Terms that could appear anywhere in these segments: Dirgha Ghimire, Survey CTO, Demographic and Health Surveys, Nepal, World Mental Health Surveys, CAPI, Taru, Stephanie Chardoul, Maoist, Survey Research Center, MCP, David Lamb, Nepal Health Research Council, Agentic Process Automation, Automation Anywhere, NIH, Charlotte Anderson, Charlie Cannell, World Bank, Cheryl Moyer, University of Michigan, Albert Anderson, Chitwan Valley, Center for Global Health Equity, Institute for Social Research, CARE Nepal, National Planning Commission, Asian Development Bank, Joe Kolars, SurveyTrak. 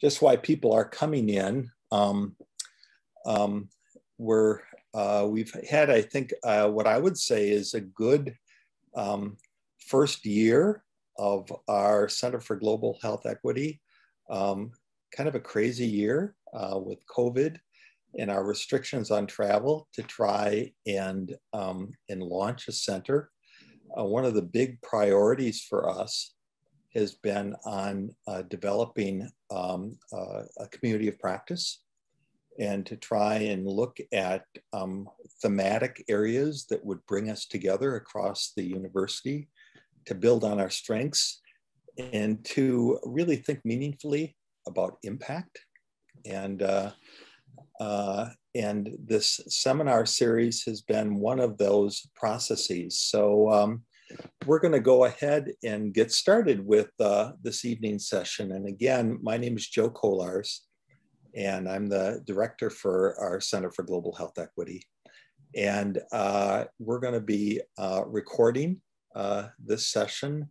just why people are coming in. We've had, I think, what I would say is a good first year of our Center for Global Health Equity, kind of a crazy year with COVID and our restrictions on travel to try and launch a center. One of the big priorities for us has been on developing a community of practice and to try and look at thematic areas that would bring us together across the university to build on our strengths and to really think meaningfully about impact. And this seminar series has been one of those processes. So we're gonna go ahead and get started with this evening's session. And again, my name is Joe Kolars, and I'm the director for our Center for Global Health Equity. And we're gonna be recording this session.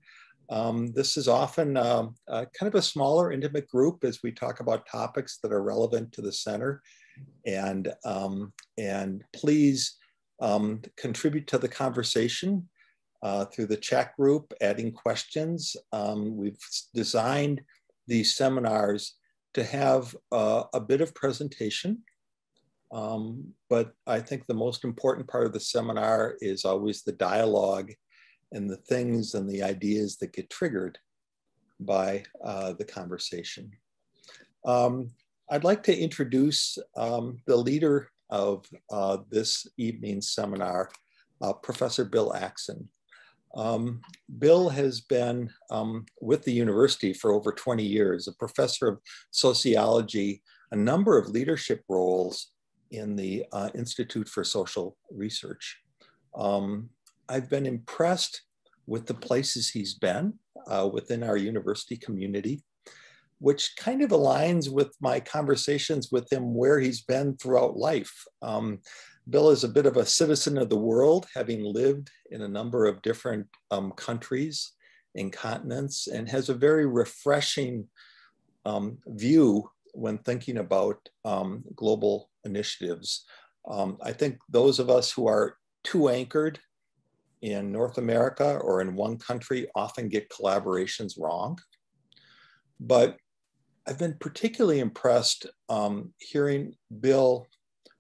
This is often kind of a smaller, intimate group as we talk about topics that are relevant to the center. And please contribute to the conversation through the chat group, adding questions. We've designed these seminars to have a bit of presentation, but I think the most important part of the seminar is always the dialogue and the things and the ideas that get triggered by the conversation. I'd like to introduce the leader of this evening's seminar, Professor Bill Axinn. Bill has been with the university for over 20 years, a professor of sociology, a number of leadership roles in the Institute for Social Research. I've been impressed with the places he's been within our university community, which kind of aligns with my conversations with him where he's been throughout life. Bill is a bit of a citizen of the world, having lived in a number of different countries and continents, and has a very refreshing view when thinking about global initiatives. I think those of us who are too anchored in North America or in one country often get collaborations wrong. But I've been particularly impressed hearing Bill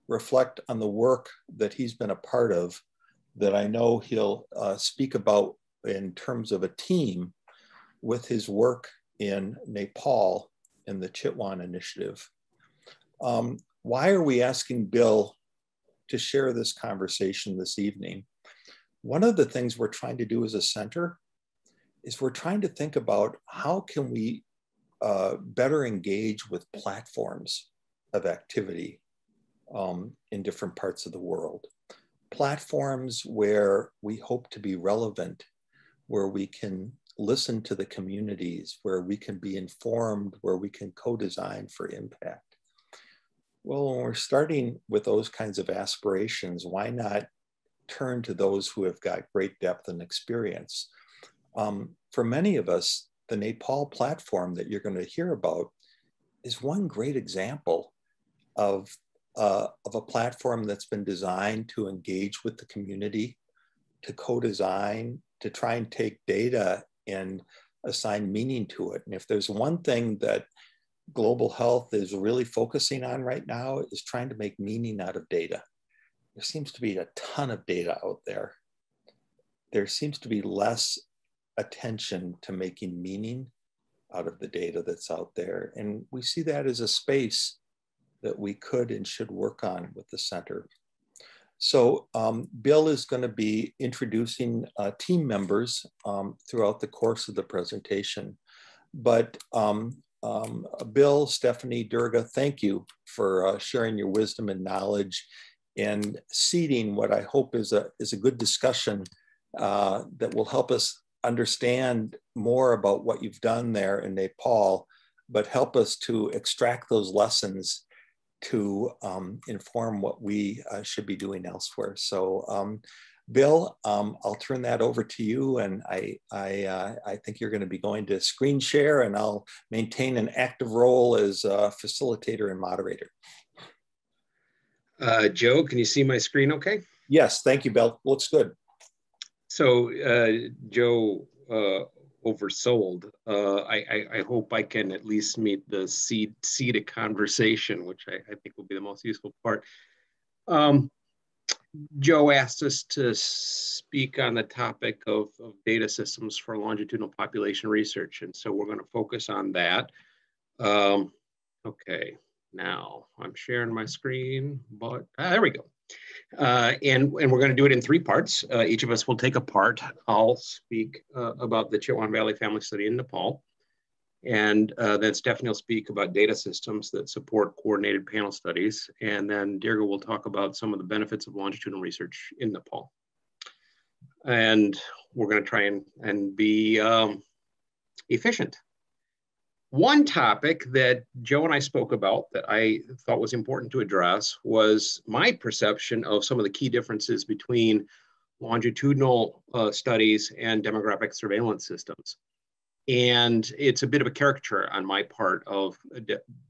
reflect on the work that he's been a part of that I know he'll speak about in terms of a team with his work in Nepal and the Chitwan Initiative. Why are we asking Bill to share this conversation this evening? One of the things we're trying to do as a center is we're trying to think about how can we better engage with platforms of activity in different parts of the world. Platforms where we hope to be relevant, where we can listen to the communities, where we can be informed, where we can co-design for impact. Well, when we're starting with those kinds of aspirations, why not turn to those who have got great depth and experience? For many of us, the Nepal platform that you're going to hear about is one great example of a platform that's been designed to engage with the community, to co-design, to try and take data and assign meaning to it. And if there's one thing that global health is really focusing on right now is trying to make meaning out of data. There seems to be a ton of data out there. There seems to be less attention to making meaning out of the data that's out there. And we see that as a space that we could and should work on with the center. So Bill is going to be introducing team members throughout the course of the presentation. But Bill, Stephanie, Dirgha, thank you for sharing your wisdom and knowledge and seeding what I hope is a good discussion that will help us understand more about what you've done there in Nepal, but help us to extract those lessons to inform what we should be doing elsewhere. So Bill, I'll turn that over to you, and I think you're going to be going to screen share, and I'll maintain an active role as facilitator and moderator. Joe, can you see my screen okay? Yes, thank you, Bill. Looks good. So Joe oversold. I hope I can at least meet the seed of conversation, which I think will be the most useful part. Joe asked us to speak on the topic of data systems for longitudinal population research, and so we're going to focus on that. Okay, now I'm sharing my screen, but there we go. And we're going to do it in three parts. Each of us will take a part. I'll speak about the Chitwan Valley Family Study in Nepal, and then Stephanie will speak about data systems that support coordinated panel studies. And then Dirgha will talk about some of the benefits of longitudinal research in Nepal. And we're going to try and be efficient. One topic that Joe and I spoke about that I thought was important to address was my perception of some of the key differences between longitudinal studies and demographic surveillance systems. And it's a bit of a caricature on my part of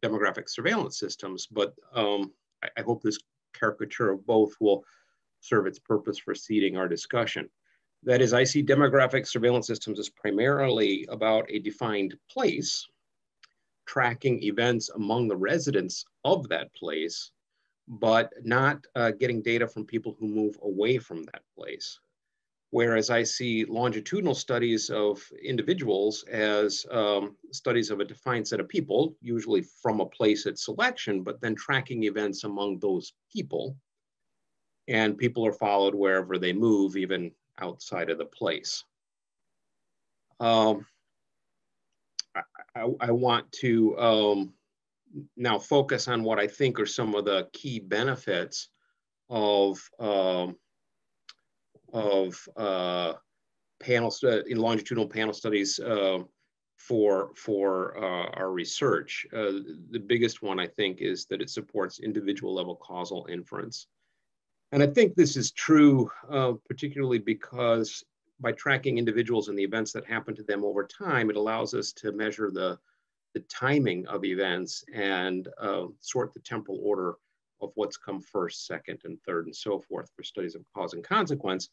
demographic surveillance systems, but I hope this caricature of both will serve its purpose for seeding our discussion. That is, I see demographic surveillance systems as primarily about a defined place, tracking events among the residents of that place, but not getting data from people who move away from that place. Whereas I see longitudinal studies of individuals as studies of a defined set of people, usually from a place at selection, but then tracking events among those people. And people are followed wherever they move, even outside of the place. I want to now focus on what I think are some of the key benefits of panels in longitudinal panel studies for our research. The biggest one, I think, is that it supports individual level causal inference. And I think this is true, particularly because by tracking individuals and the events that happen to them over time, it allows us to measure the timing of events and sort the temporal order of what's come first, second, and third, and so forth for studies of cause and consequence.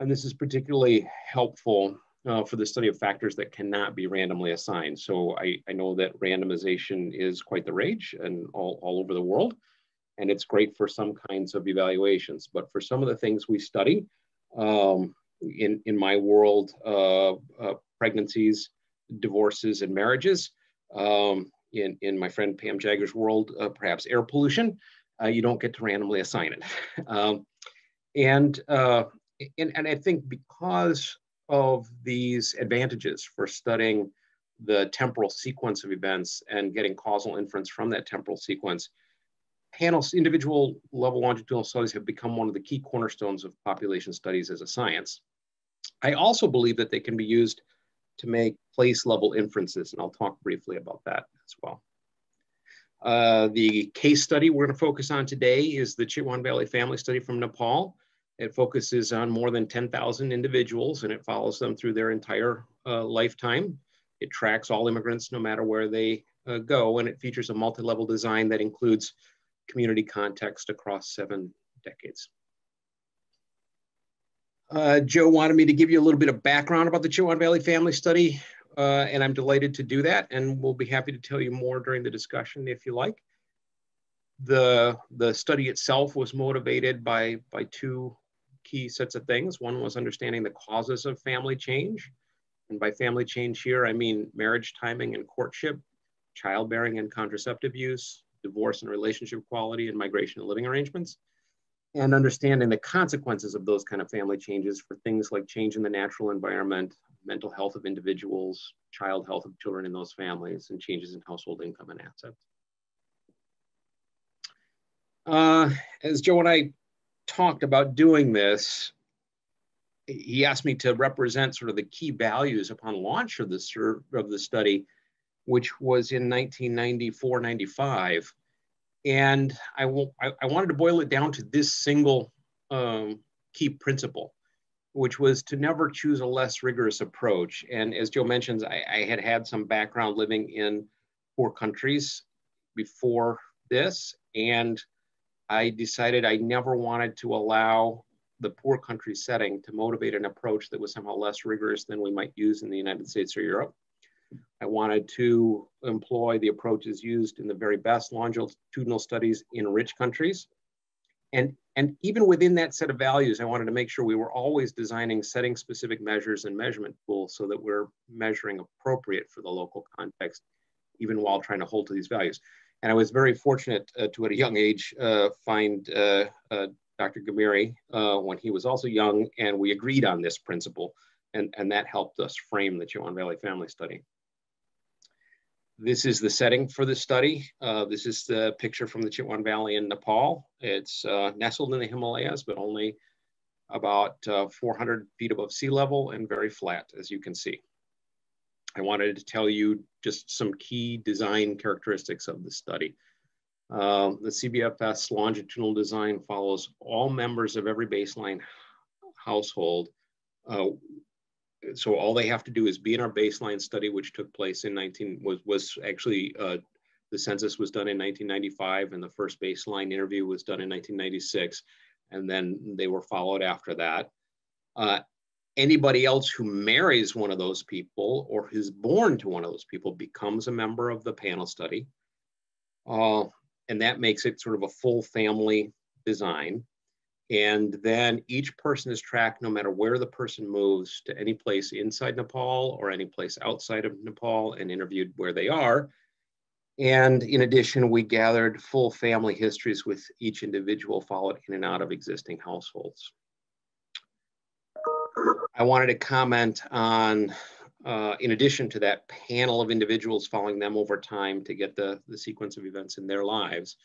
And this is particularly helpful for the study of factors that cannot be randomly assigned. So I know that randomization is quite the rage and all over the world, and it's great for some kinds of evaluations. But for some of the things we study, in my world, pregnancies, divorces, and marriages, in my friend Pam Jagger's world, perhaps air pollution, you don't get to randomly assign it. And I think because of these advantages for studying the temporal sequence of events and getting causal inference from that temporal sequence, panels, individual level longitudinal studies have become one of the key cornerstones of population studies as a science. I also believe that they can be used to make place level inferences, and I'll talk briefly about that as well. The case study we're going to focus on today is the Chitwan Valley Family Study from Nepal. It focuses on more than 10,000 individuals, and it follows them through their entire lifetime. It tracks all immigrants no matter where they go, and it features a multi-level design that includes community context across 7 decades. Joe wanted me to give you a little bit of background about the Chitwan Valley Family Study, and I'm delighted to do that, and we'll be happy to tell you more during the discussion if you like. The study itself was motivated by two key sets of things. One was understanding the causes of family change, and by family change here, I mean marriage timing and courtship, childbearing and contraceptive use, divorce and relationship quality, and migration and living arrangements, and understanding the consequences of those kind of family changes for things like change in the natural environment, mental health of individuals, child health of children in those families, and changes in household income and assets. As Joe and I talked about doing this, he asked me to represent sort of the key values upon launch of the study, which was in 1994-95. And I wanted to boil it down to this single key principle, which was to never choose a less rigorous approach. And as Joe mentions, I had had some background living in poor countries before this, and I decided I never wanted to allow the poor country setting to motivate an approach that was somehow less rigorous than we might use in the United States or Europe. I wanted to employ the approaches used in the very best longitudinal studies in rich countries. And even within that set of values, I wanted to make sure we were always designing setting specific measures and measurement tools so that we're measuring appropriate for the local context, even while trying to hold to these values. And I was very fortunate to, at a young age, find Dr. Ghimire when he was also young, and we agreed on this principle, and that helped us frame the Chitwan Valley Family Study. This is the setting for the study. This is the picture from the Chitwan Valley in Nepal. It's nestled in the Himalayas, but only about 400 feet above sea level and very flat, as you can see. I wanted to tell you just some key design characteristics of the study. The CBFS longitudinal design follows all members of every baseline household. So all they have to do is be in our baseline study, which took place in the census was done in 1995, and the first baseline interview was done in 1996, and then they were followed after that. Anybody else who marries one of those people or is born to one of those people becomes a member of the panel study, and that makes it sort of a full family design. And then each person is tracked, no matter where the person moves, to any place inside Nepal or any place outside of Nepal, and interviewed where they are. And in addition, we gathered full family histories with each individual followed in and out of existing households. I wanted to comment on, in addition to that panel of individuals, following them over time to get the sequence of events in their lives,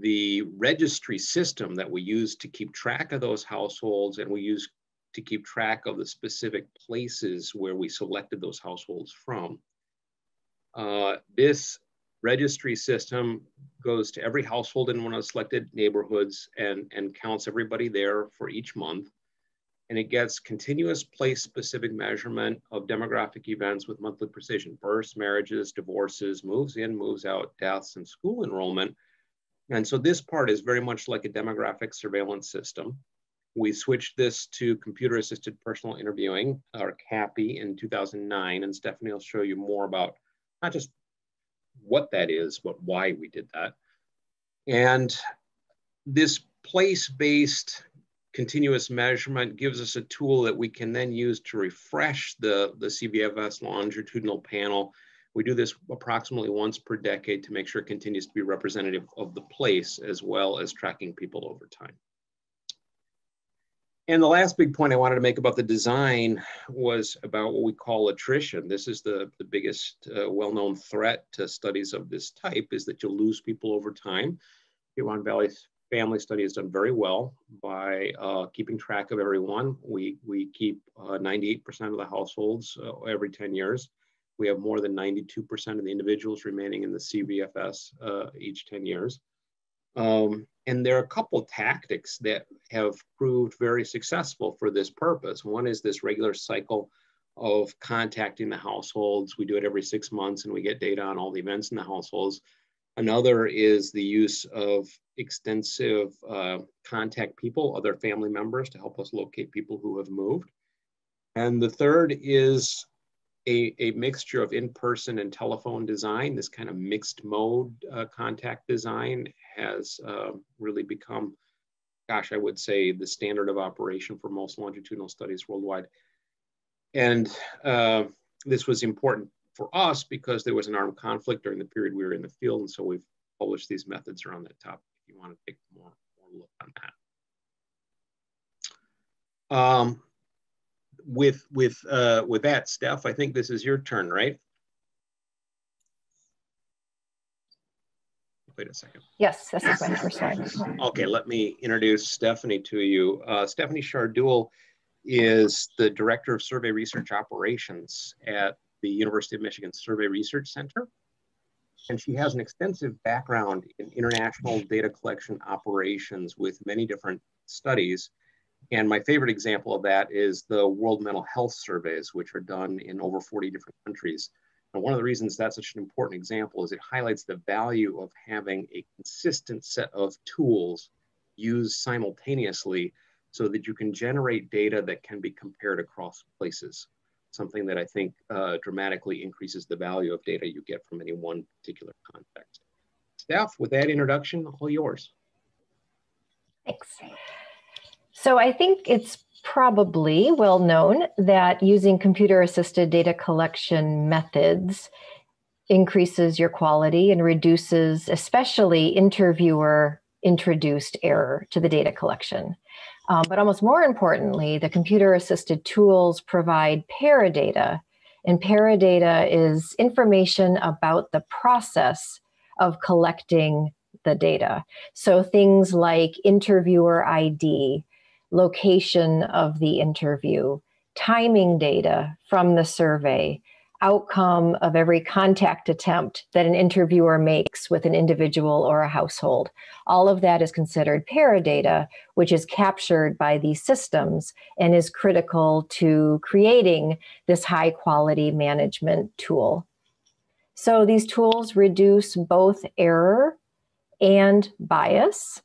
the registry system that we use to keep track of those households, and we use to keep track of the specific places where we selected those households from. This registry system goes to every household in one of the selected neighborhoods and counts everybody there for each month. And it gets continuous place-specific measurement of demographic events with monthly precision: births, marriages, divorces, moves in, moves out, deaths, and school enrollment. And so this part is very much like a demographic surveillance system. We switched this to computer-assisted personal interviewing, or CAPI, in 2009, and Stephanie will show you more about not just what that is, but why we did that. And this place-based continuous measurement gives us a tool that we can then use to refresh the CBFS longitudinal panel. We do this approximately once per decade to make sure it continues to be representative of the place, as well as tracking people over time. And the last big point I wanted to make about the design was about what we call attrition. This is the biggest well-known threat to studies of this type, is that you'll lose people over time. Chitwan Valley Family Study has done very well by keeping track of everyone. We keep 98% of the households every 10 years. We have more than 92% of the individuals remaining in the CBFS each 10 years. And there are a couple of tactics that have proved very successful for this purpose. One is this regular cycle of contacting the households. We do it every 6 months, and we get data on all the events in the households. Another is the use of extensive contact people, other family members, to help us locate people who have moved. And the third is a mixture of in-person and telephone design. This kind of mixed mode contact design has really become, gosh, I would say the standard of operation for most longitudinal studies worldwide. And this was important for us because there was an armed conflict during the period we were in the field. And so we've published these methods around that topic if you want to take more look on that. With that, Steph, I think this is your turn, right? Wait a second. Yes, that's the question. Sorry. Okay, let me introduce Stephanie to you. Stephanie Chardoul is the Director of Survey Research Operations at the University of Michigan Survey Research Center. And she has an extensive background in international data collection operations with many different studies, And my favorite example of that is the World Mental Health Surveys, which are done in over 40 different countries. And one of the reasons that's such an important example is it highlights the value of having a consistent set of tools used simultaneously so that you can generate data that can be compared across places, something that I think dramatically increases the value of data you get from any one particular context. Steph, with that introduction, all yours. Thanks. So I think it's probably well known that using computer-assisted data collection methods increases your quality and reduces, especially interviewer-introduced error to the data collection. But almost more importantly, the computer-assisted tools provide paradata, and paradata is information about the process of collecting the data. So things like interviewer ID, location of the interview, timing data from the survey, outcome of every contact attempt that an interviewer makes with an individual or a household. All of that is considered paradata, which is captured by these systems and is critical to creating this high quality management tool. So these tools reduce both error and bias.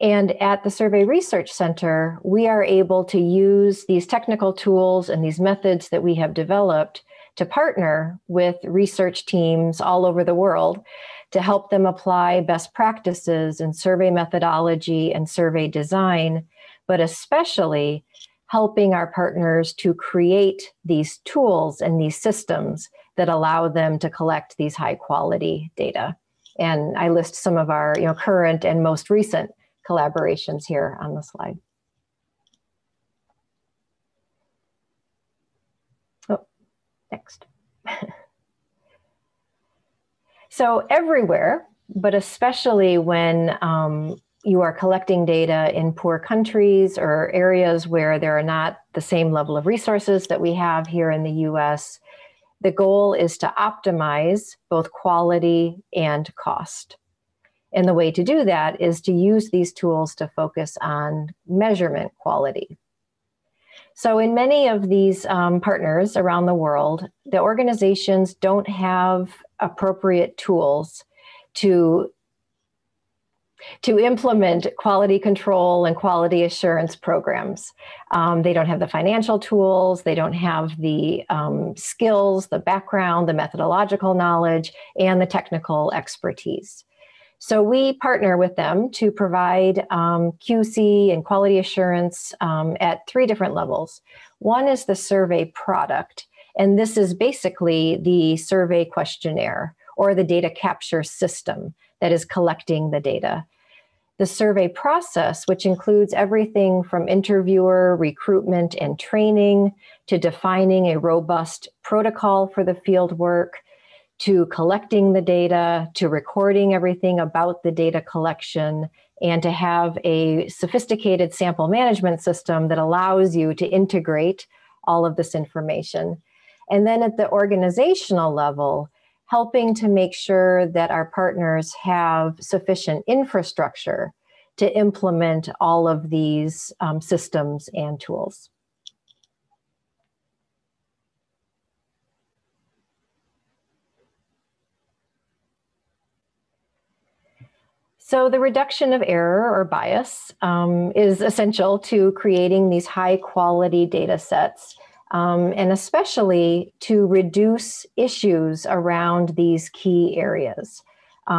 And at the Survey Research Center, we are able to use these technical tools and these methods that we have developed to partner with research teams all over the world to help them apply best practices in survey methodology and survey design, but especially helping our partners to create these tools and these systems that allow them to collect these high quality data. And I list some of our current and most recent collaborations here on the slide. Oh, next. So everywhere, but especially when you are collecting data in poor countries or areas where there are not the same level of resources that we have here in the US, the goal is to optimize both quality and cost. And the way to do that is to use these tools to focus on measurement quality. So in many of these partners around the world, the organizations don't have appropriate tools to implement quality control and quality assurance programs. They don't have the financial tools, they don't have the skills, the background, the methodological knowledge, and the technical expertise. So we partner with them to provide QC and quality assurance at three different levels. One is the survey product, and this is basically the survey questionnaire or the data capture system that is collecting the data. The survey process, which includes everything from interviewer recruitment and training to defining a robust protocol for the field work, to collecting the data, to recording everything about the data collection, and to have a sophisticated sample management system that allows you to integrate all of this information. And then at the organizational level, helping to make sure that our partners have sufficient infrastructure to implement all of these systems and tools. So the reduction of error or bias is essential to creating these high quality data sets, and especially to reduce issues around these key areas,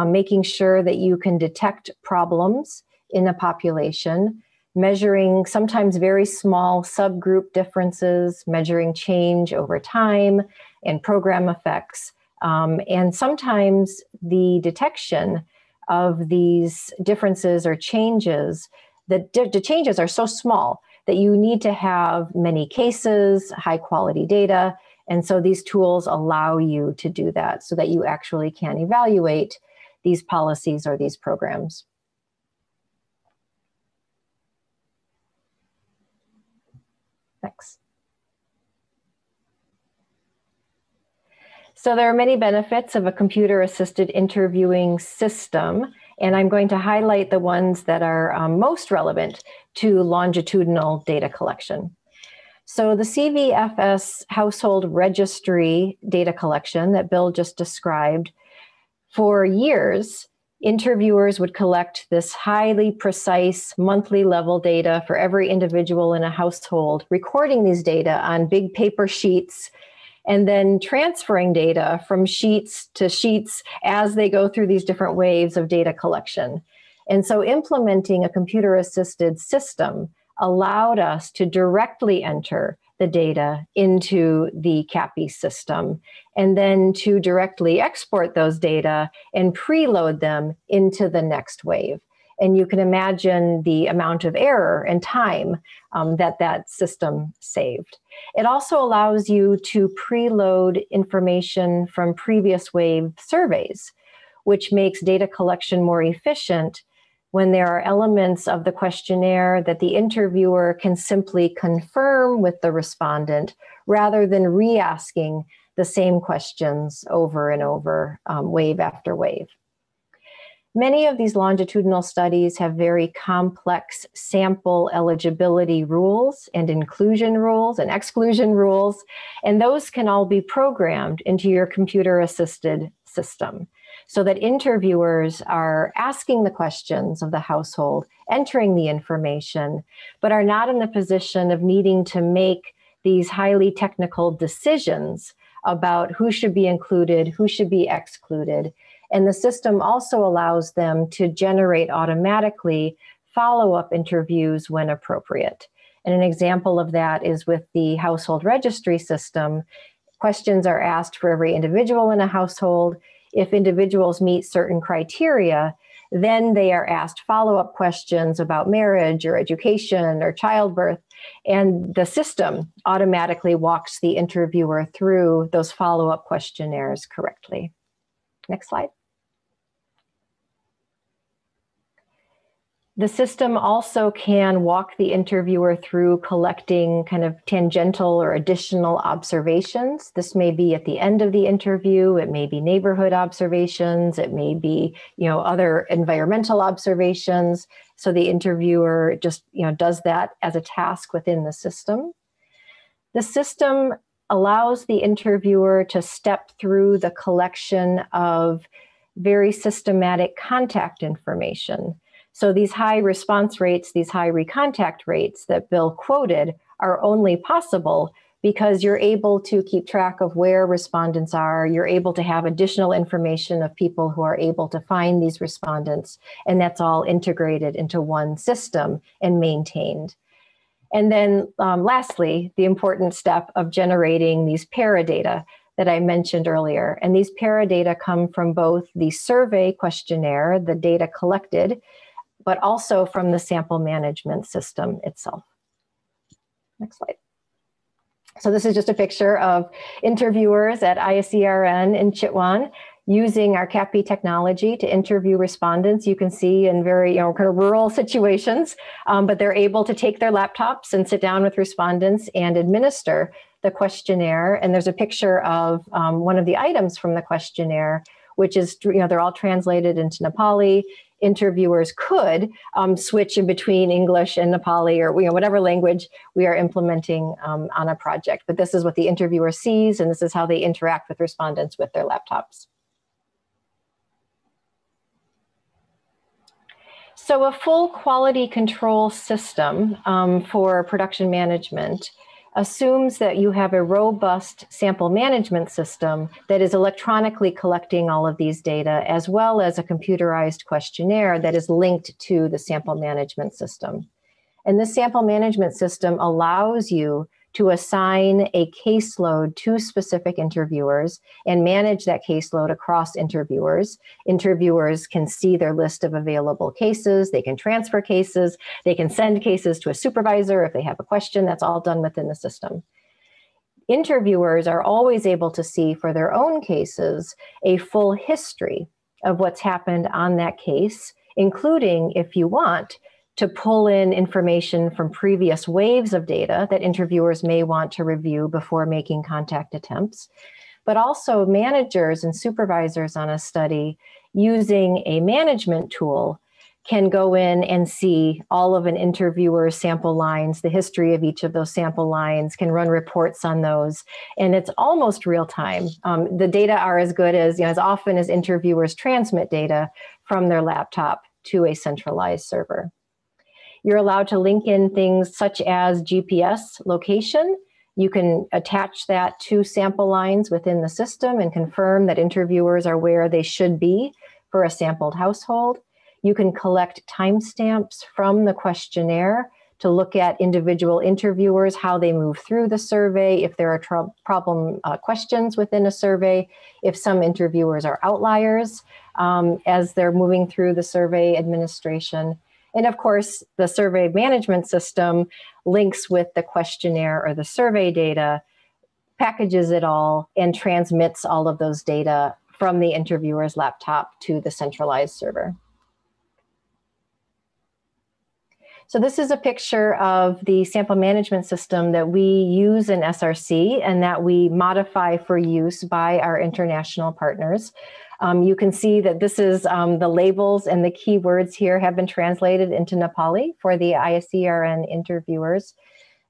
making sure that you can detect problems in a population, measuring sometimes very small subgroup differences, measuring change over time and program effects, and sometimes the detection of these differences or changes, the changes are so small that you need to have many cases, high quality data. And so these tools allow you to do that so that you actually can evaluate these policies or these programs. Next. So there are many benefits of a computer-assisted interviewing system, And I'm going to highlight the ones that are most relevant to longitudinal data collection. So the CVFS household registry data collection that Bill just described, for years, interviewers would collect this highly precise monthly level data for every individual in a household, recording these data on big paper sheets and then transferring data from sheets to sheets as they go through these different waves of data collection. And so implementing a computer-assisted system allowed us to directly enter the data into the CAPI system, and then to directly export those data and preload them into the next wave. And you can imagine the amount of error and time that system saved. It also allows you to preload information from previous wave surveys, which makes data collection more efficient when there are elements of the questionnaire that the interviewer can simply confirm with the respondent rather than re-asking the same questions over and over, wave after wave. Many of these longitudinal studies have very complex sample eligibility rules and inclusion rules and exclusion rules, and those can all be programmed into your computer-assisted system so that interviewers are asking the questions of the household, entering the information, but are not in the position of needing to make these highly technical decisions about who should be included, who should be excluded. And the system also allows them to generate automatically follow-up interviews when appropriate. And an example of that is with the household registry system. Questions are asked for every individual in a household. If individuals meet certain criteria, then they are asked follow-up questions about marriage or education or childbirth. And the system automatically walks the interviewer through those follow-up questionnaires correctly. Next slide. The system also can walk the interviewer through collecting kind of tangential or additional observations. This may be at the end of the interview, it may be neighborhood observations, it may be, you know, other environmental observations. So the interviewer just, you know, does that as a task within the system. The system allows the interviewer to step through the collection of very systematic contact information. So these high response rates, these high recontact rates that Bill quoted are only possible because you're able to keep track of where respondents are, you're able to have additional information of people who are able to find these respondents, and that's all integrated into one system and maintained. And then lastly, the important step of generating these paradata that I mentioned earlier. And these paradata come from both the survey questionnaire, the data collected, but also from the sample management system itself. Next slide. So this is just a picture of interviewers at ISER-N in Chitwan using our CAPI technology to interview respondents. You can see in very, you know, kind of rural situations, but they're able to take their laptops and sit down with respondents and administer the questionnaire. And there's a picture of one of the items from the questionnaire, which is, you know, they're all translated into Nepali. Interviewers could switch in between English and Nepali or, you know, whatever language we are implementing on a project. But this is what the interviewer sees, and this is how they interact with respondents with their laptops. So a full quality control system for production management assumes that you have a robust sample management system that is electronically collecting all of these data, as well as a computerized questionnaire that is linked to the sample management system. And this sample management system allows you to assign a caseload to specific interviewers and manage that caseload across interviewers. Interviewers can see their list of available cases, they can transfer cases, they can send cases to a supervisor if they have a question. That's all done within the system. Interviewers are always able to see for their own cases a full history of what's happened on that case, including, if you want, to pull in information from previous waves of data that interviewers may want to review before making contact attempts. but also managers and supervisors on a study using a management tool can go in and see all of an interviewer's sample lines, the history of each of those sample lines, can run reports on those. And it's almost real time. The data are as good as, as often as interviewers transmit data from their laptop to a centralized server. You're allowed to link in things such as GPS location. You can attach that to sample lines within the system and confirm that interviewers are where they should be for a sampled household. You can collect timestamps from the questionnaire to look at individual interviewers, how they move through the survey, if there are problem questions within a survey, if some interviewers are outliers as they're moving through the survey administration. And of course, the survey management system links with the questionnaire or the survey data, packages it all, and transmits all of those data from the interviewer's laptop to the centralized server. So this is a picture of the sample management system that we use in SRC and that we modify for use by our international partners. You can see that this is the labels and the keywords here have been translated into Nepali for the ISER-N interviewers.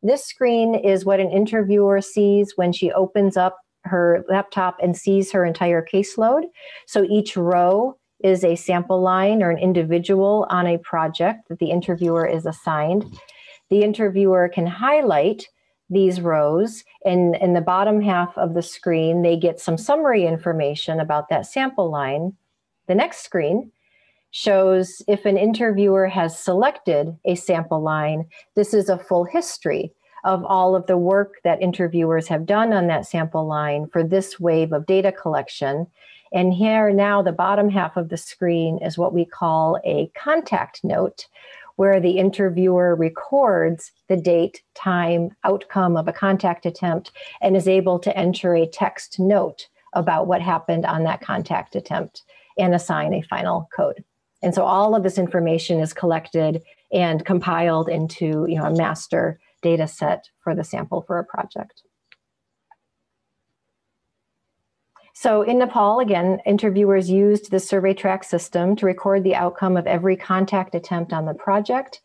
This screen is what an interviewer sees when she opens up her laptop and sees her entire caseload. So each row is a sample line or an individual on a project that the interviewer is assigned. The interviewer can highlight these rows, and in the bottom half of the screen, they get some summary information about that sample line. The next screen shows if an interviewer has selected a sample line, this is a full history of all of the work that interviewers have done on that sample line for this wave of data collection. And here now, the bottom half of the screen is what we call a contact note, where the interviewer records the date, time, outcome of a contact attempt, and is able to enter a text note about what happened on that contact attempt and assign a final code. And so all of this information is collected and compiled into a master data set for the sample for a project. So in Nepal, again, interviewers used the SurveyTrak system to record the outcome of every contact attempt on the project.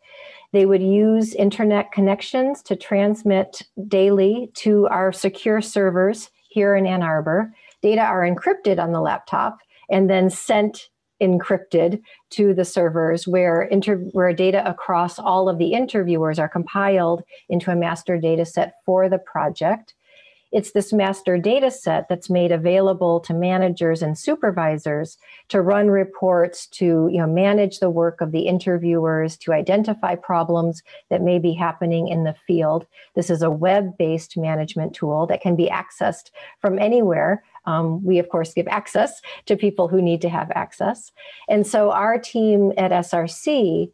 They would use internet connections to transmit daily to our secure servers here in Ann Arbor. Data are encrypted on the laptop and then sent encrypted to the servers where data across all of the interviewers are compiled into a master data set for the project. It's this master data set that's made available to managers and supervisors to run reports, to manage the work of the interviewers, to identify problems that may be happening in the field. This is a web-based management tool that can be accessed from anywhere. We, of course, give access to people who need to have access. And so our team at SRC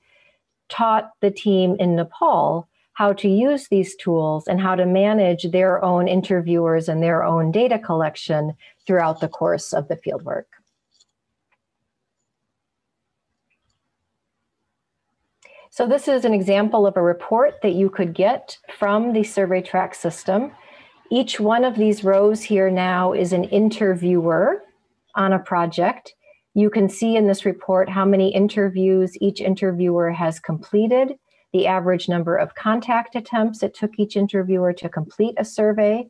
taught the team in Nepal how to use these tools and how to manage their own interviewers and their own data collection throughout the course of the fieldwork. So this is an example of a report that you could get from the SurveyTrak system. Each one of these rows here now is an interviewer on a project. You can see in this report how many interviews each interviewer has completed, the average number of contact attempts it took each interviewer to complete a survey.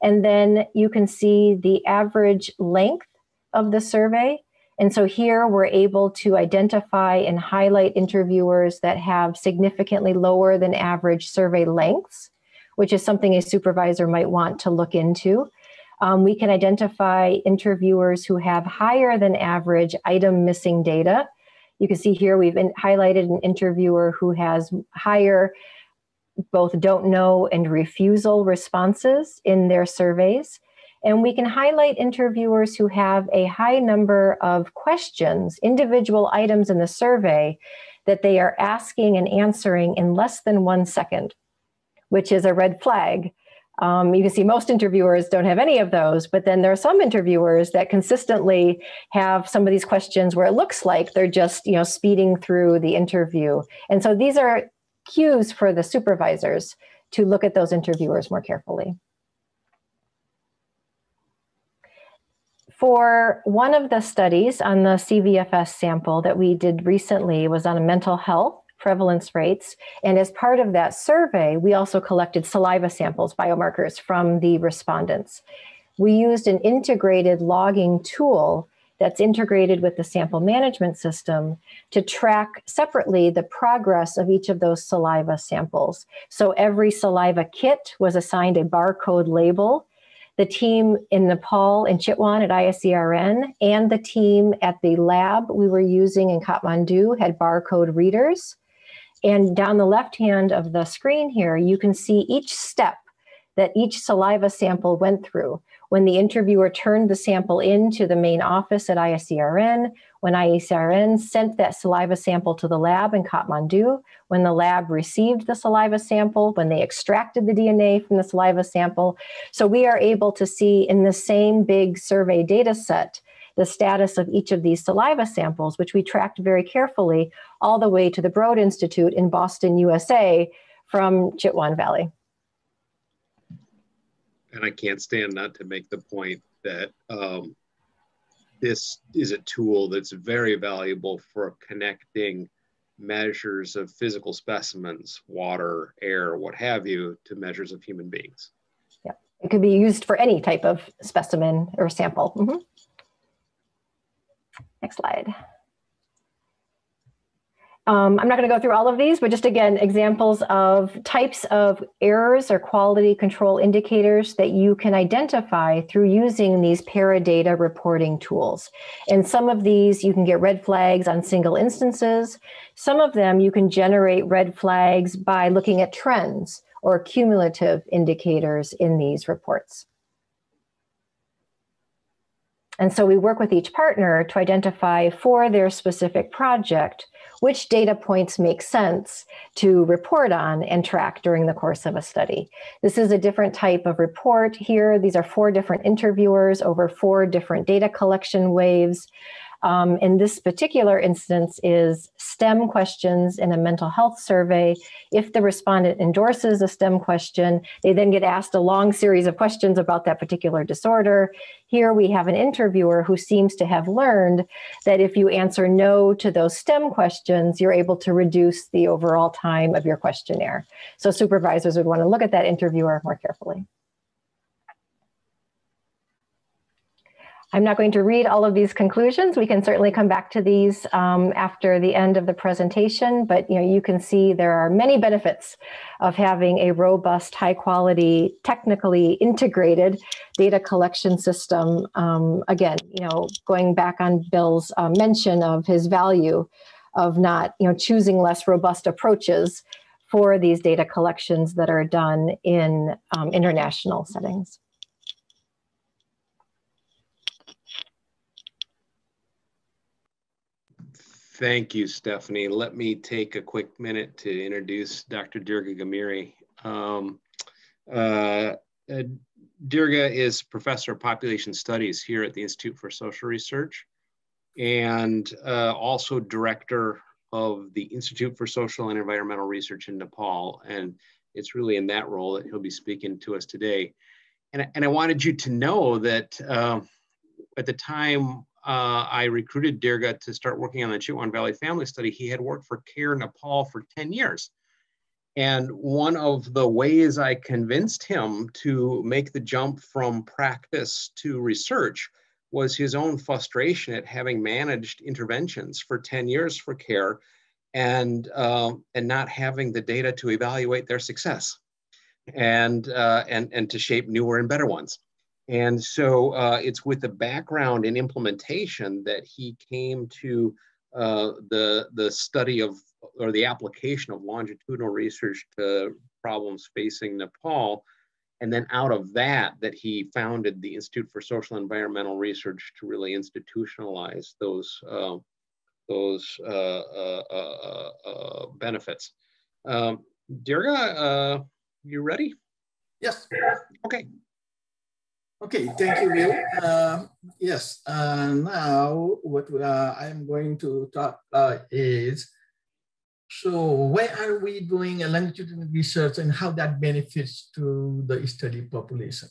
And then you can see the average length of the survey. And so here we're able to identify and highlight interviewers that have significantly lower than average survey lengths, which is something a supervisor might want to look into. We can identify interviewers who have higher than average item missing data. You can see here we've highlighted an interviewer who has higher both don't know and refusal responses in their surveys. And we can highlight interviewers who have a high number of questions, individual items in the survey that they are asking and answering in less than 1 second, which is a red flag. You can see most interviewers don't have any of those, but then there are some interviewers that consistently have some of these questions where it looks like they're just, speeding through the interview. And so these are cues for the supervisors to look at those interviewers more carefully. For one of the studies on the CVFS sample that we did recently was on mental health prevalence rates. And as part of that survey, we also collected saliva samples, biomarkers from the respondents. We used an integrated logging tool that's integrated with the sample management system to track separately the progress of each of those saliva samples. So every saliva kit was assigned a barcode label. The team in Nepal and Chitwan at ISER-N and the team at the lab we were using in Kathmandu had barcode readers. And down the left hand of the screen here, you can see each step that each saliva sample went through. When the interviewer turned the sample into the main office at ISER-N, when ISER-N sent that saliva sample to the lab in Kathmandu, when the lab received the saliva sample, when they extracted the DNA from the saliva sample. So we are able to see in the same big survey data set the status of each of these saliva samples, which we tracked very carefully all the way to the Broad Institute in Boston, USA from Chitwan Valley. And I can't stand not to make the point that this is a tool that's very valuable for connecting measures of physical specimens, water, air, what have you, to measures of human beings. Yeah, it could be used for any type of specimen or sample. Mm-hmm. Next slide. I'm not going to go through all of these, but just again, examples of types of errors or quality control indicators that you can identify through using these paradata reporting tools. And some of these, you can get red flags on single instances. Some of them, you can generate red flags by looking at trends or cumulative indicators in these reports. And so we work with each partner to identify for their specific project which data points make sense to report on and track during the course of a study. This is a different type of report here. These are 4 different interviewers over 4 different data collection waves. In this particular instance is STEM questions in a mental health survey. If the respondent endorses a STEM question, they then get asked a long series of questions about that particular disorder. Here we have an interviewer who seems to have learned that if you answer no to those STEM questions, you're able to reduce the overall time of your questionnaire. So supervisors would want to look at that interviewer more carefully. I'm not going to read all of these conclusions. We can certainly come back to these after the end of the presentation, but you can see there are many benefits of having a robust, high quality, technically integrated data collection system. Again, going back on Bill's mention of his value of not choosing less robust approaches for these data collections that are done in international settings. Thank you, Stephanie. Let me take a quick minute to introduce Dr. Dirgha Ghimire. Dirgha is professor of population studies here at the Institute for Social Research and also director of the Institute for Social and Environmental Research in Nepal. And it's really in that role that he'll be speaking to us today. And I wanted you to know that at the time I recruited Dirgha to start working on the Chitwan Valley Family Study. He had worked for CARE Nepal for 10 years. And one of the ways I convinced him to make the jump from practice to research was his own frustration at having managed interventions for 10 years for CARE and not having the data to evaluate their success and to shape newer and better ones. And so it's with the background in implementation that he came to the study of, or the application of longitudinal research to problems facing Nepal. And then out of that, he founded the Institute for Social and Environmental Research to really institutionalize those benefits. Dirgha, you ready? Yes. Okay. Okay, thank you, Will. Yes, now what I'm going to talk about is, why are we doing a longitudinal research and how that benefits to the study population?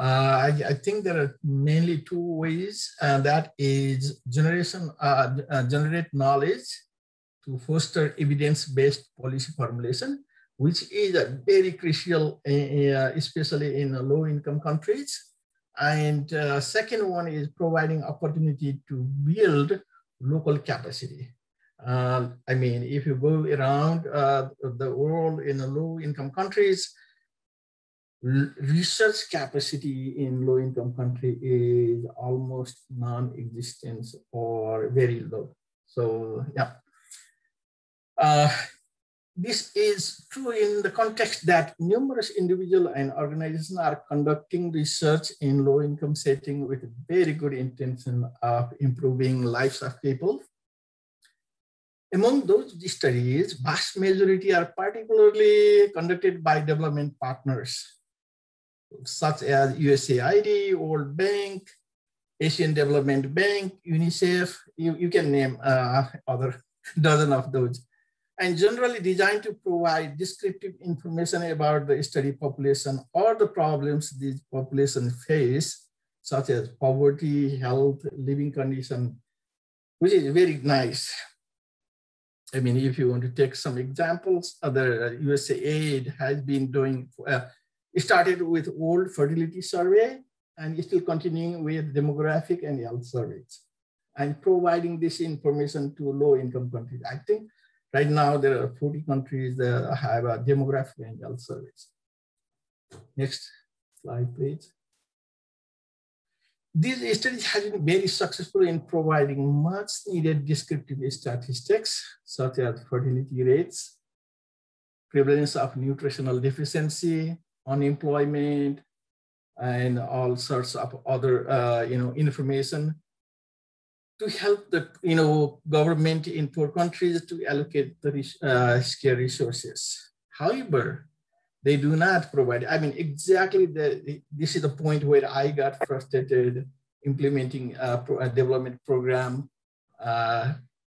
I think there are mainly two ways, and that is generate knowledge to foster evidence-based policy formulation, which is very crucial, especially in low-income countries. And second one is providing opportunity to build local capacity. I mean, if you go around the world in the low-income countries, research capacity in low-income country is almost non-existent or very low. So yeah, this is true in the context that numerous individuals and organizations are conducting research in low-income setting with very good intention of improving lives of people. Among those studies, vast majority are particularly conducted by development partners, such as USAID, World Bank, Asian Development Bank, UNICEF, you can name other dozen of those, and generally designed to provide descriptive information about the study population or the problems these populations face, such as poverty, health, living condition, which is very nice. I mean, if you want to take some examples, other USAID has been doing, it started with World Fertility Survey and is still continuing with Demographic and Health Surveys and providing this information to low-income countries. I think right now there are 40 countries that have a Demographic and Health Surveys. Next slide, please. These studies have been very successful in providing much needed descriptive statistics, such as fertility rates, prevalence of nutritional deficiency, unemployment, and all sorts of other, information to help the, government in poor countries to allocate the scarce resources. However, they do not provide, I mean, exactly this is the point where I got frustrated implementing a development program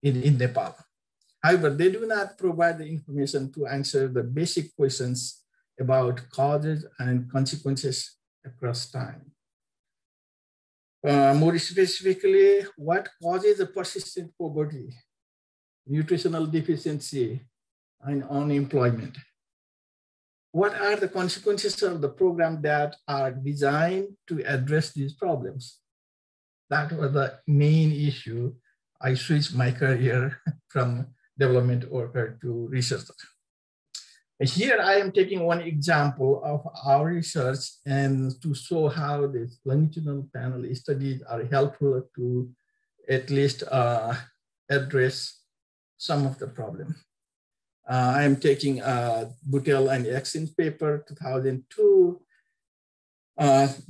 in Nepal. However, they do not provide the information to answer the basic questions about causes and consequences across time. More specifically, what causes the persistent poverty, nutritional deficiency, and unemployment? What are the consequences of the program that are designed to address these problems? That was the main issue. I switched my career from development worker to researcher. Here I am taking one example of our research and to show how these longitudinal panel studies are helpful to at least address some of the problem. I am taking Buttel and Axinn's paper 2002.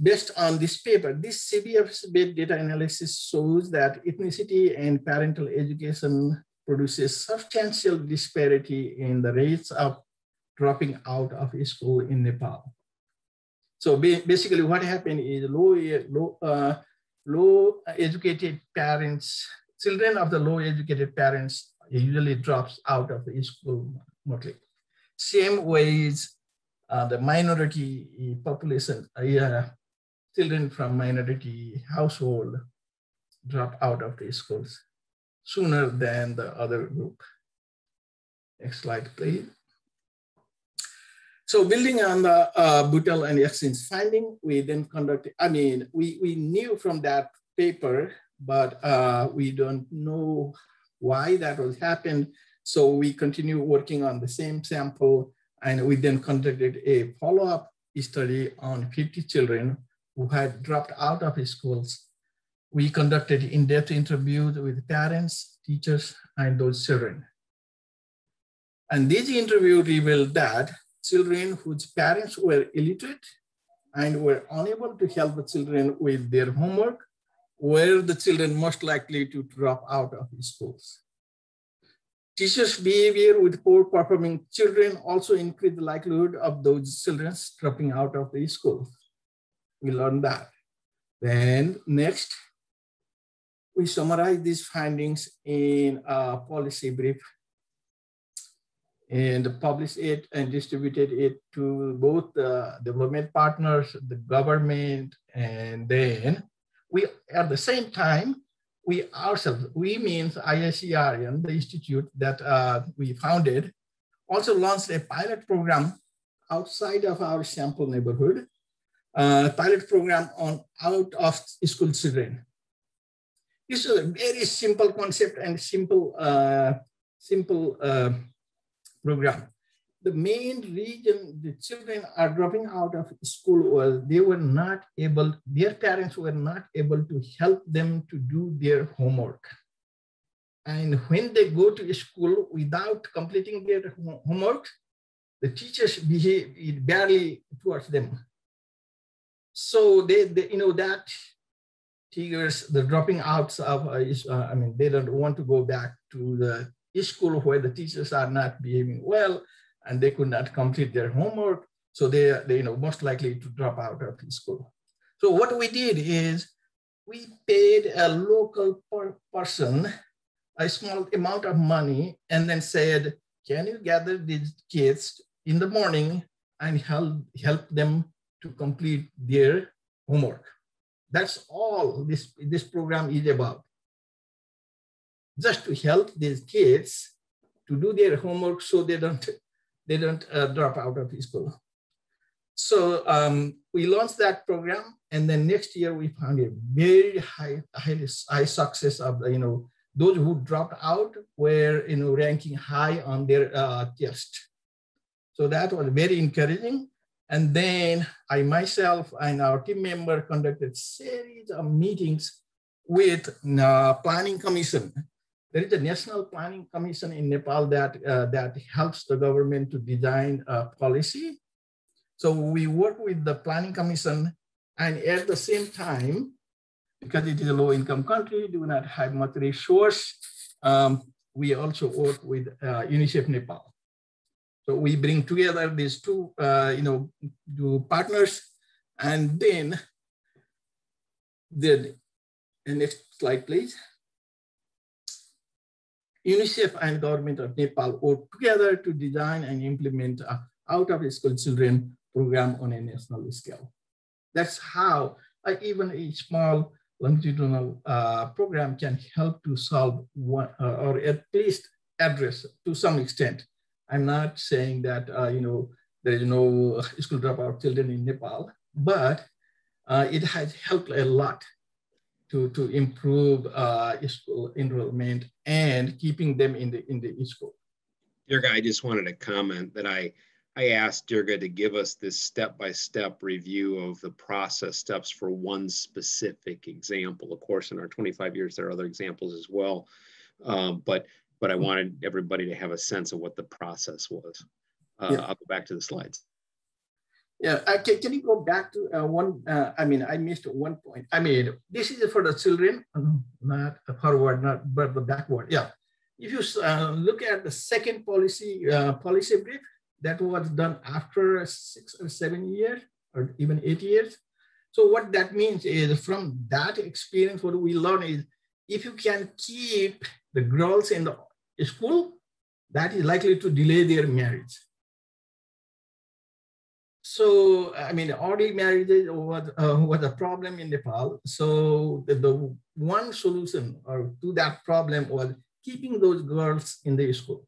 Based on this paper, this CBF-based data analysis shows that ethnicity and parental education produces substantial disparity in the rates of dropping out of school in Nepal. So basically what happened is low educated parents, children of the low educated parents usually drops out of the school mostly. Same ways the minority population, children from minority household drop out of the schools sooner than the other group. Next slide, please. So building on the Buttel and Axinn's finding, we then conducted, I mean, we knew from that paper, but we don't know why that was happened. So we continue working on the same sample and we then conducted a follow-up study on 50 children who had dropped out of schools. We conducted in-depth interviews with parents, teachers, and those children. And this interview revealed that children whose parents were illiterate and were unable to help the children with their homework were the children most likely to drop out of schools. Teachers' behavior with poor performing children also increased the likelihood of those children dropping out of the school. We learned that. Then next, we summarize these findings in a policy brief. and published it and distributed it to both the development partners, the government, and then we, at the same time, we ourselves, we means ISER-N, the institute that we founded, also launched a pilot program outside of our sample neighborhood, pilot program on out of school children. This is a very simple concept and simple, program. The main reason the children are dropping out of school was they were not able, their parents were not able to help them to do their homework. And when they go to school without completing their homework, the teachers behave badly towards them. So they you know, that triggers the dropping outs of, I mean, they don't want to go back to the school where the teachers are not behaving well and they could not complete their homework. So they you know, most likely to drop out of school. So what we did is we paid a local person a small amount of money and then said, can you gather these kids in the morning and help them to complete their homework? That's all this program is about. Just to help these kids to do their homework so they don't drop out of school. So we launched that program, and then next year we found a very high success of, you know, those who dropped out were, you know, ranking high on their test. So that was very encouraging. And then I myself and our team member conducted series of meetings with Planning Commission. There is a National Planning Commission in Nepal that, that helps the government to design policy. So we work with the Planning Commission, and at the same time, because it is a low-income country, do not have much resource, we also work with UNICEF Nepal. So we bring together these two, you know, partners, and then the next slide, please. UNICEF and government of Nepal work together to design and implement an out-of-school children program on a national scale. That's how even a small longitudinal program can help to solve one, or at least address to some extent. I'm not saying that you know, there is no school dropout children in Nepal, but it has helped a lot to improve school enrollment and keeping them in the school. Dirgha, I just wanted to comment that I asked Dirgha to give us this step-by-step review of the process steps for one specific example. Of course, in our 25 years, there are other examples as well, but I wanted everybody to have a sense of what the process was. Yeah. I'll go back to the slides. Yeah, can you go back to one, I mean, I missed one point. I mean, this is for the children, not forward, not but the backward, yeah. If you look at the second policy brief, that was done after 6 or 7 years, or even 8 years. So what that means is from that experience, what we learn is if you can keep the girls in the school, that is likely to delay their marriage. So, I mean, early marriages was a problem in Nepal. So the one solution or to that problem was keeping those girls in the school.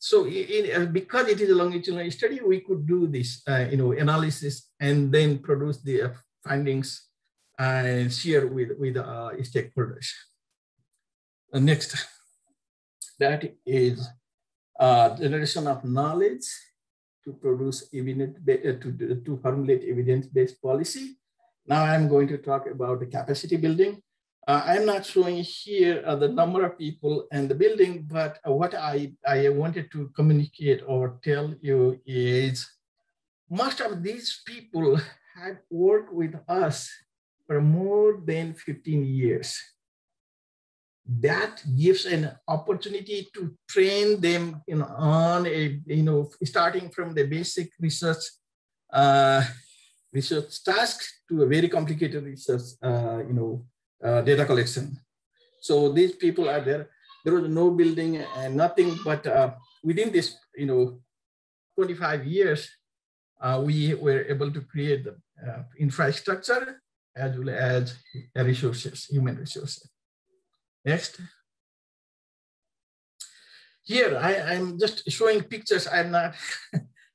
So because it is a longitudinal study, we could do this, you know, analysis and then produce the findings and share with stakeholders. Next, that is generation of knowledge to produce evidence to formulate evidence-based policy. Now I'm going to talk about the capacity building. I'm not showing here the number of people and the building, but what I wanted to communicate or tell you is most of these people have worked with us for more than 15 years. That gives an opportunity to train them in, on a, you know, starting from the basic research, tasks to a very complicated research, data collection. So these people are there. There was no building and nothing, but within this, 25 years, we were able to create the infrastructure as well as resources, human resources. Next. Here, I'm just showing pictures. I'm not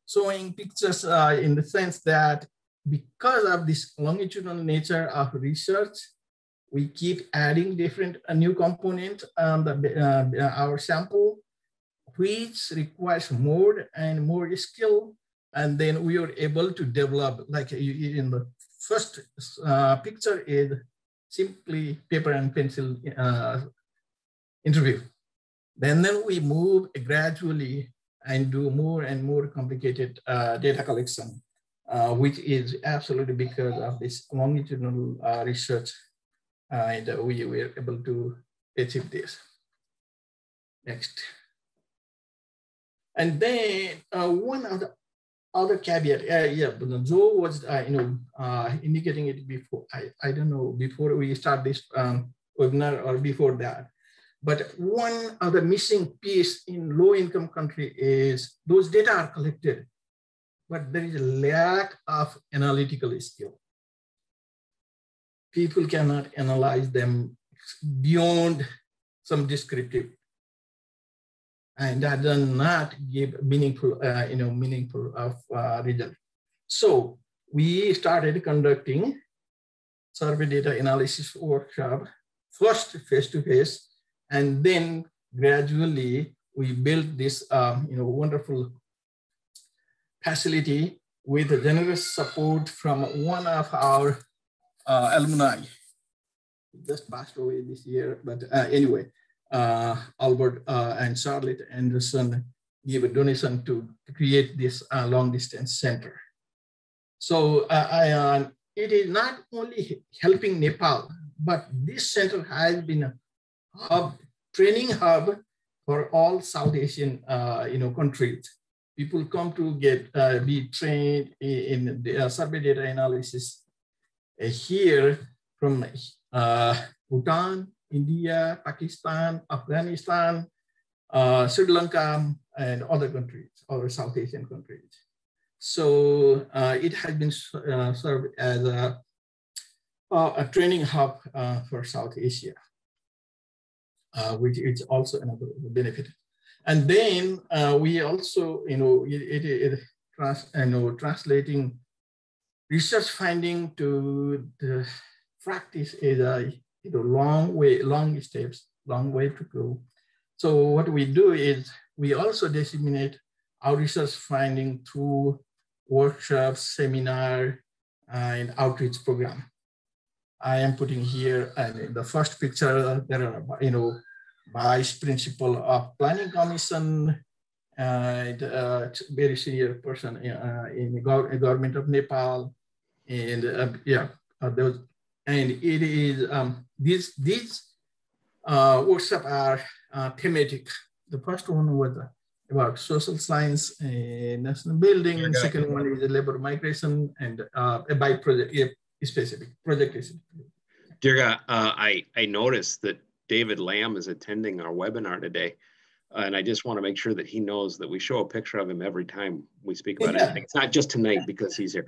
showing pictures in the sense that because of this longitudinal nature of research, we keep adding different new components on our sample, which requires more and more skill. And then we were able to develop, like in the first picture is simply paper and pencil interview. Then we move gradually and do more and more complicated data collection, which is absolutely because of this longitudinal research. And we were able to achieve this. Next. And then one of the other caveat, but Joe was indicating it before, I don't know, before we start this webinar or before that. But one of the missing piece in low-income country is those data are collected, but there is a lack of analytical skill. People cannot analyze them beyond some descriptive, and that does not give meaningful, result. So we started conducting survey data analysis workshop, first face-to-face, and then gradually we built this, wonderful facility with generous support from one of our alumni, just passed away this year, but anyway, Albert and Charlotte Anderson gave a donation to create this long distance center. So it is not only helping Nepal, but this center has been a hub, training hub for all South Asian countries. People come to be trained in the survey data analysis here from Bhutan, India, Pakistan, Afghanistan, Sri Lanka, and other countries, other South Asian countries. So it has been served as a training hub for South Asia, which is also another benefit. And then we also, translating research finding to the practice is a long steps, long way to go. So what we do is we also disseminate our research finding through workshops, seminar, and outreach program. I am putting here in the first picture, there are, vice principal of planning commission, and very senior person in the government of Nepal. And it is these workshops are thematic. The first one was about social science and national building, and second one is labor migration and by project specific project. Dirgha, I noticed that David Lamb is attending our webinar today, and I just want to make sure that he knows that we show a picture of him every time we speak about it. It's not just tonight because he's here.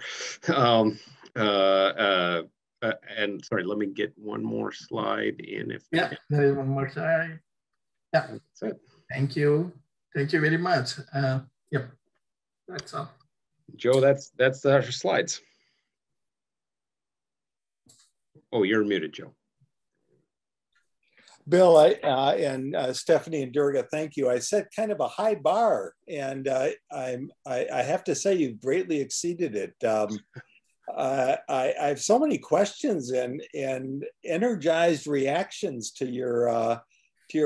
And sorry, let me get one more slide in. If there is one more slide. Yeah, that's it. Thank you very much. That's all. Joe, that's our slides. Oh, you're muted, Joe. Bill and Stephanie and Durga, thank you. I set kind of a high bar, and I have to say you've greatly exceeded it. I have so many questions and energized reactions to your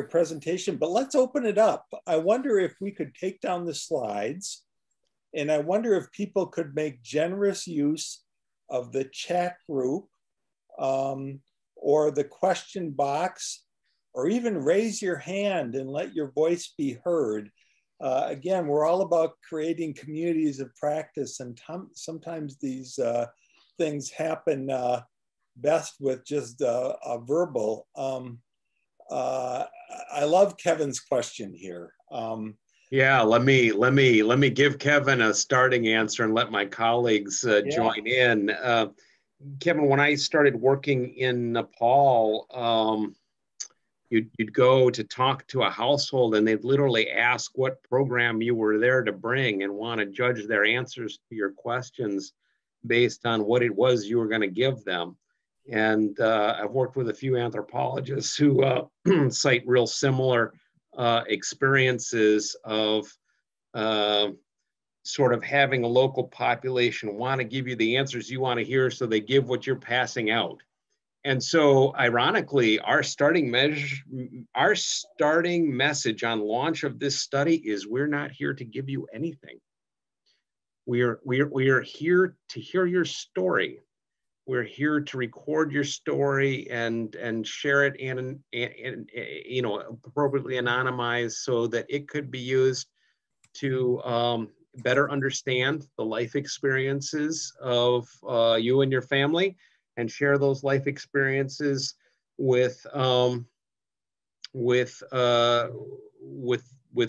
presentation, but let's open it up. I wonder if we could take down the slides, and I wonder if people could make generous use of the chat group or the question box, or even raise your hand and let your voice be heard. Again, we're all about creating communities of practice, and sometimes these things happen best with just a verbal. I love Kevin's question here. Yeah, let me give Kevin a starting answer and let my colleagues join in. Kevin, when I started working in Nepal, you'd go to talk to a household and they'd literally ask what program you were there to bring and want to judge their answers to your questions based on what it was you were going to give them. And I've worked with a few anthropologists who cite real similar experiences of sort of having a local population want to give you the answers you want to hear, so they give what you're passing out. And so ironically, our starting message on launch of this study is we're not here to give you anything. We are here to hear your story. We're here to record your story and share it and you know, appropriately anonymized so that it could be used to better understand the life experiences of you and your family, and share those life experiences with the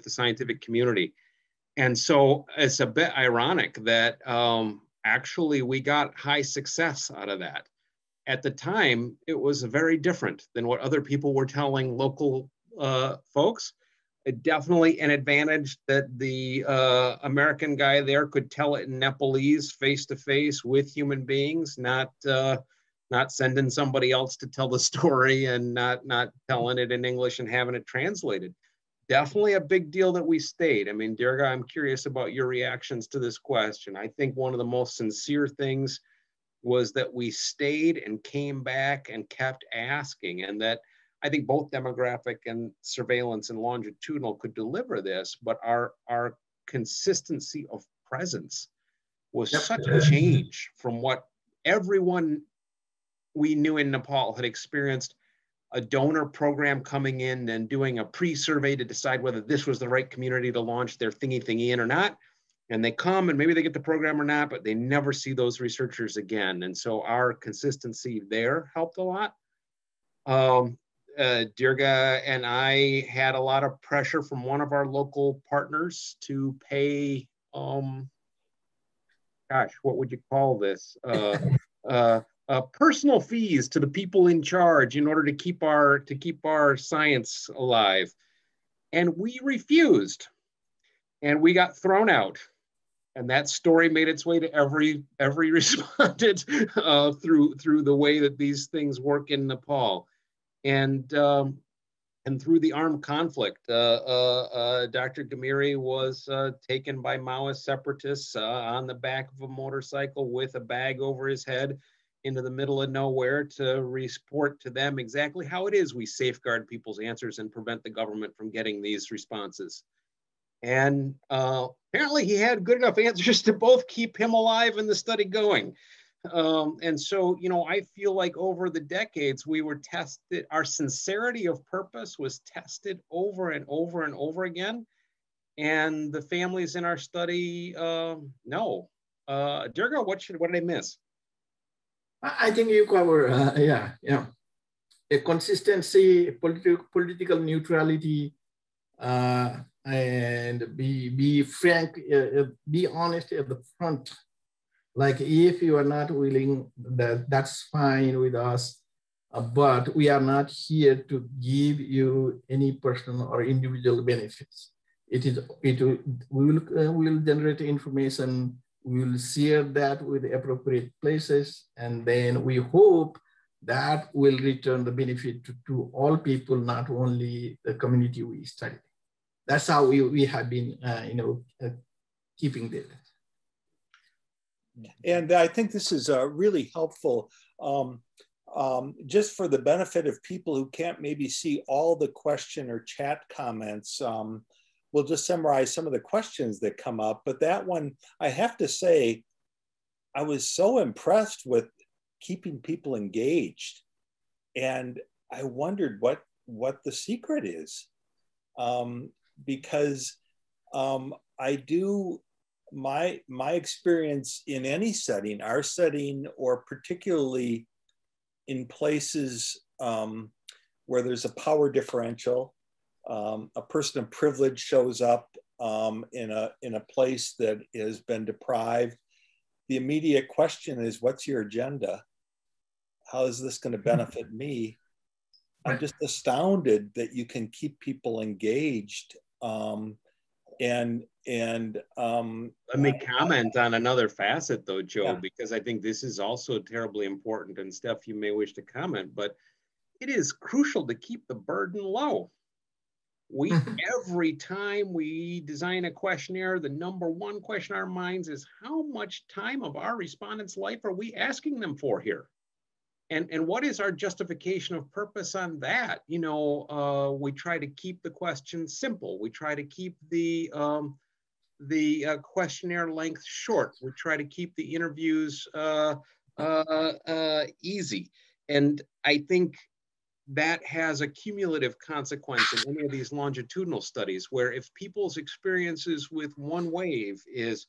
scientific community. And so it's a bit ironic that actually we got high success out of that. At the time, it was very different than what other people were telling local folks. It definitely an advantage that the American guy there could tell it in Nepalese face-to-face with human beings, not sending somebody else to tell the story and not telling it in English and having it translated. Definitely a big deal that we stayed. I mean, Dirgha, I'm curious about your reactions to this question. I think one of the most sincere things was that we stayed and came back and kept asking, and that I think both demographic and surveillance and longitudinal could deliver this, but our consistency of presence was such a change from what everyone we knew in Nepal had experienced. A donor program coming in and doing a pre-survey to decide whether this was the right community to launch their thingy in or not. And they come and maybe they get the program or not, but they never see those researchers again. And so our consistency there helped a lot. Dirgha and I had a lot of pressure from one of our local partners to pay, gosh, what would you call this? Personal fees to the people in charge in order to keep our science alive, and we refused, and we got thrown out, and that story made its way to every respondent through the way that these things work in Nepal, and through the armed conflict. Dr. Ghimire was taken by Maoist separatists on the back of a motorcycle with a bag over his head into the middle of nowhere to report to them exactly how it is we safeguard people's answers and prevent the government from getting these responses. And apparently he had good enough answers to both keep him alive and the study going. And so, you know, I feel like over the decades, we were tested, our sincerity of purpose was tested over and over and over again. And the families in our study, no. Dirgha, what did I miss? I think you cover, a consistency, political neutrality, and be frank, be honest at the front. Like if you are not willing, that's fine with us, but we are not here to give you any personal or individual benefits. We will generate information. We will share that with the appropriate places, and then we hope that will return the benefit to all people, not only the community we study. That's how we have been, keeping data. And I think this is really helpful, just for the benefit of people who can't maybe see all the question or chat comments. We'll just summarize some of the questions that come up, but that one, I have to say, I was so impressed with keeping people engaged, and I wondered what the secret is, because I do my experience in any setting, our setting, or particularly in places where there's a power differential. A person of privilege shows up in a place that has been deprived. The immediate question is, what's your agenda? How is this going to benefit me? I'm just astounded that you can keep people engaged. Let me comment on another facet though, Joe, because I think this is also terribly important, and Steph, you may wish to comment, but it is crucial to keep the burden low. We, every time we design a questionnaire, the number one question in our minds is how much time of our respondents' life are we asking them for here? And what is our justification of purpose on that? You know, we try to keep the question simple. We try to keep the questionnaire length short. We try to keep the interviews easy. And I think that has a cumulative consequence in any of these longitudinal studies, where if people's experiences with one wave is,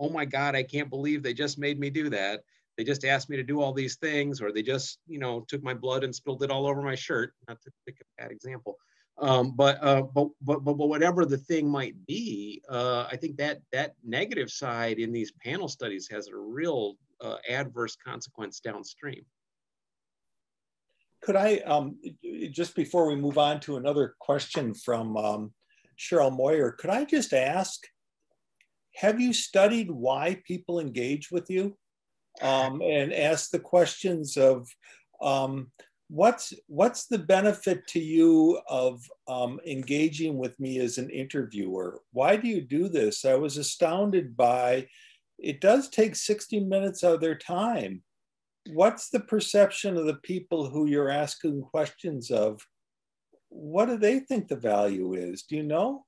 oh my God, I can't believe they just made me do that. They just asked me to do all these things, or they just, you know, took my blood and spilled it all over my shirt. Not to pick a bad example, but whatever the thing might be, I think that that negative side in these panel studies has a real adverse consequence downstream. Could I just before we move on to another question from Cheryl Moyer? Could I just ask, have you studied why people engage with you? And ask the questions of what's the benefit to you of engaging with me as an interviewer? Why do you do this? I was astounded by, it does take 60 minutes of their time. What's the perception of the people who you're asking questions of? What do they think the value is? Do you know?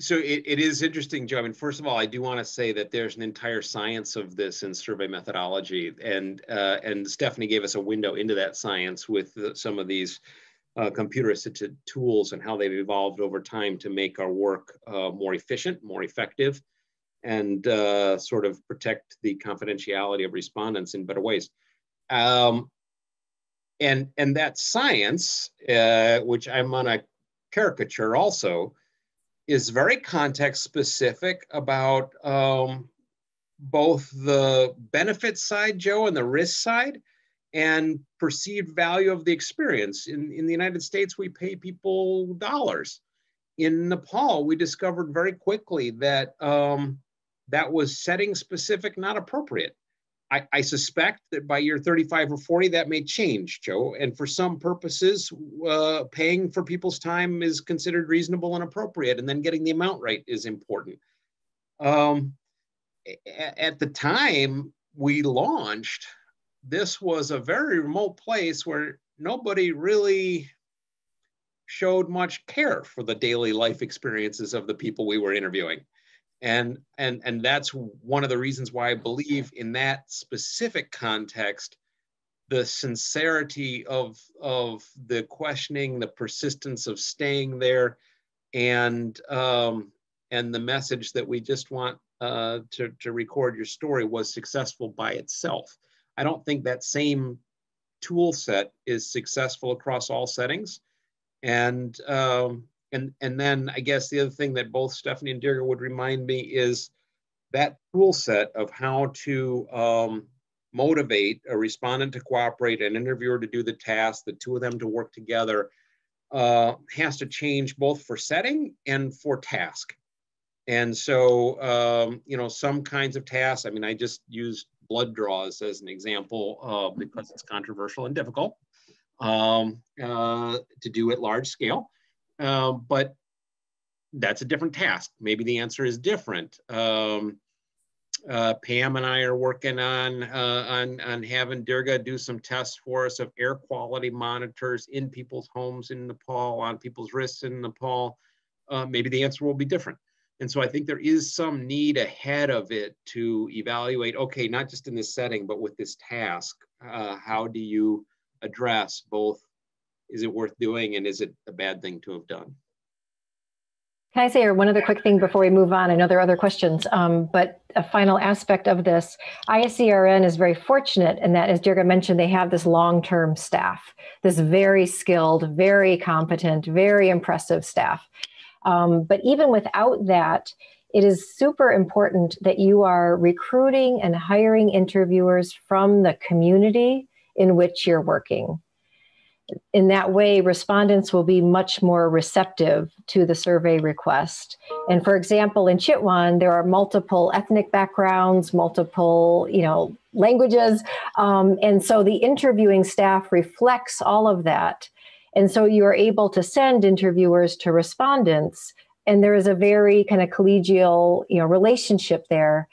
So it is interesting, Joe. I mean, first of all, I do want to say that there's an entire science of this in survey methodology, and Stephanie gave us a window into that science with some of these computer-assisted tools and how they've evolved over time to make our work more efficient, more effective, and sort of protect the confidentiality of respondents in better ways. And that science, which I'm on a caricature also, is very context specific about both the benefit side, Joe, and the risk side, and perceived value of the experience. In the United States, we pay people dollars. In Nepal, we discovered very quickly that that was setting specific, not appropriate. I suspect that by year 35 or 40, that may change, Joe. And for some purposes, paying for people's time is considered reasonable and appropriate, and then getting the amount right is important. At the time we launched, this was a very remote place where nobody really showed much care for the daily life experiences of the people we were interviewing. And that's one of the reasons why I believe in that specific context, the sincerity of the questioning, the persistence of staying there, and the message that we just want to record your story was successful by itself. I don't think that same tool set is successful across all settings. And then I guess the other thing that both Stephanie and Dirgha would remind me is that tool set of how to motivate a respondent to cooperate, an interviewer to do the task, the two of them to work together, has to change both for setting and for task. And so, you know, some kinds of tasks, I mean, I just used blood draws as an example because it's controversial and difficult to do at large scale. But that's a different task. Maybe the answer is different. Pam and I are working on having Dirgha do some tests for us of air quality monitors in people's homes in Nepal, on people's wrists in Nepal. Maybe the answer will be different. And so I think there is some need ahead of it to evaluate, okay, not just in this setting, but with this task, how do you address both? Is it worth doing, and is it a bad thing to have done? Can I say one other quick thing before we move on? I know there are other questions, but a final aspect of this, ISER-N is very fortunate in that, as Dirgha mentioned, they have this long-term staff, this very skilled, very competent, very impressive staff. But even without that, it is super important that you are recruiting and hiring interviewers from the community in which you're working. In that way, respondents will be much more receptive to the survey request. And for example, in Chitwan, there are multiple ethnic backgrounds, multiple, languages. And so the interviewing staff reflects all of that. And so you're able to send interviewers to respondents. And there is a very kind of collegial, relationship there.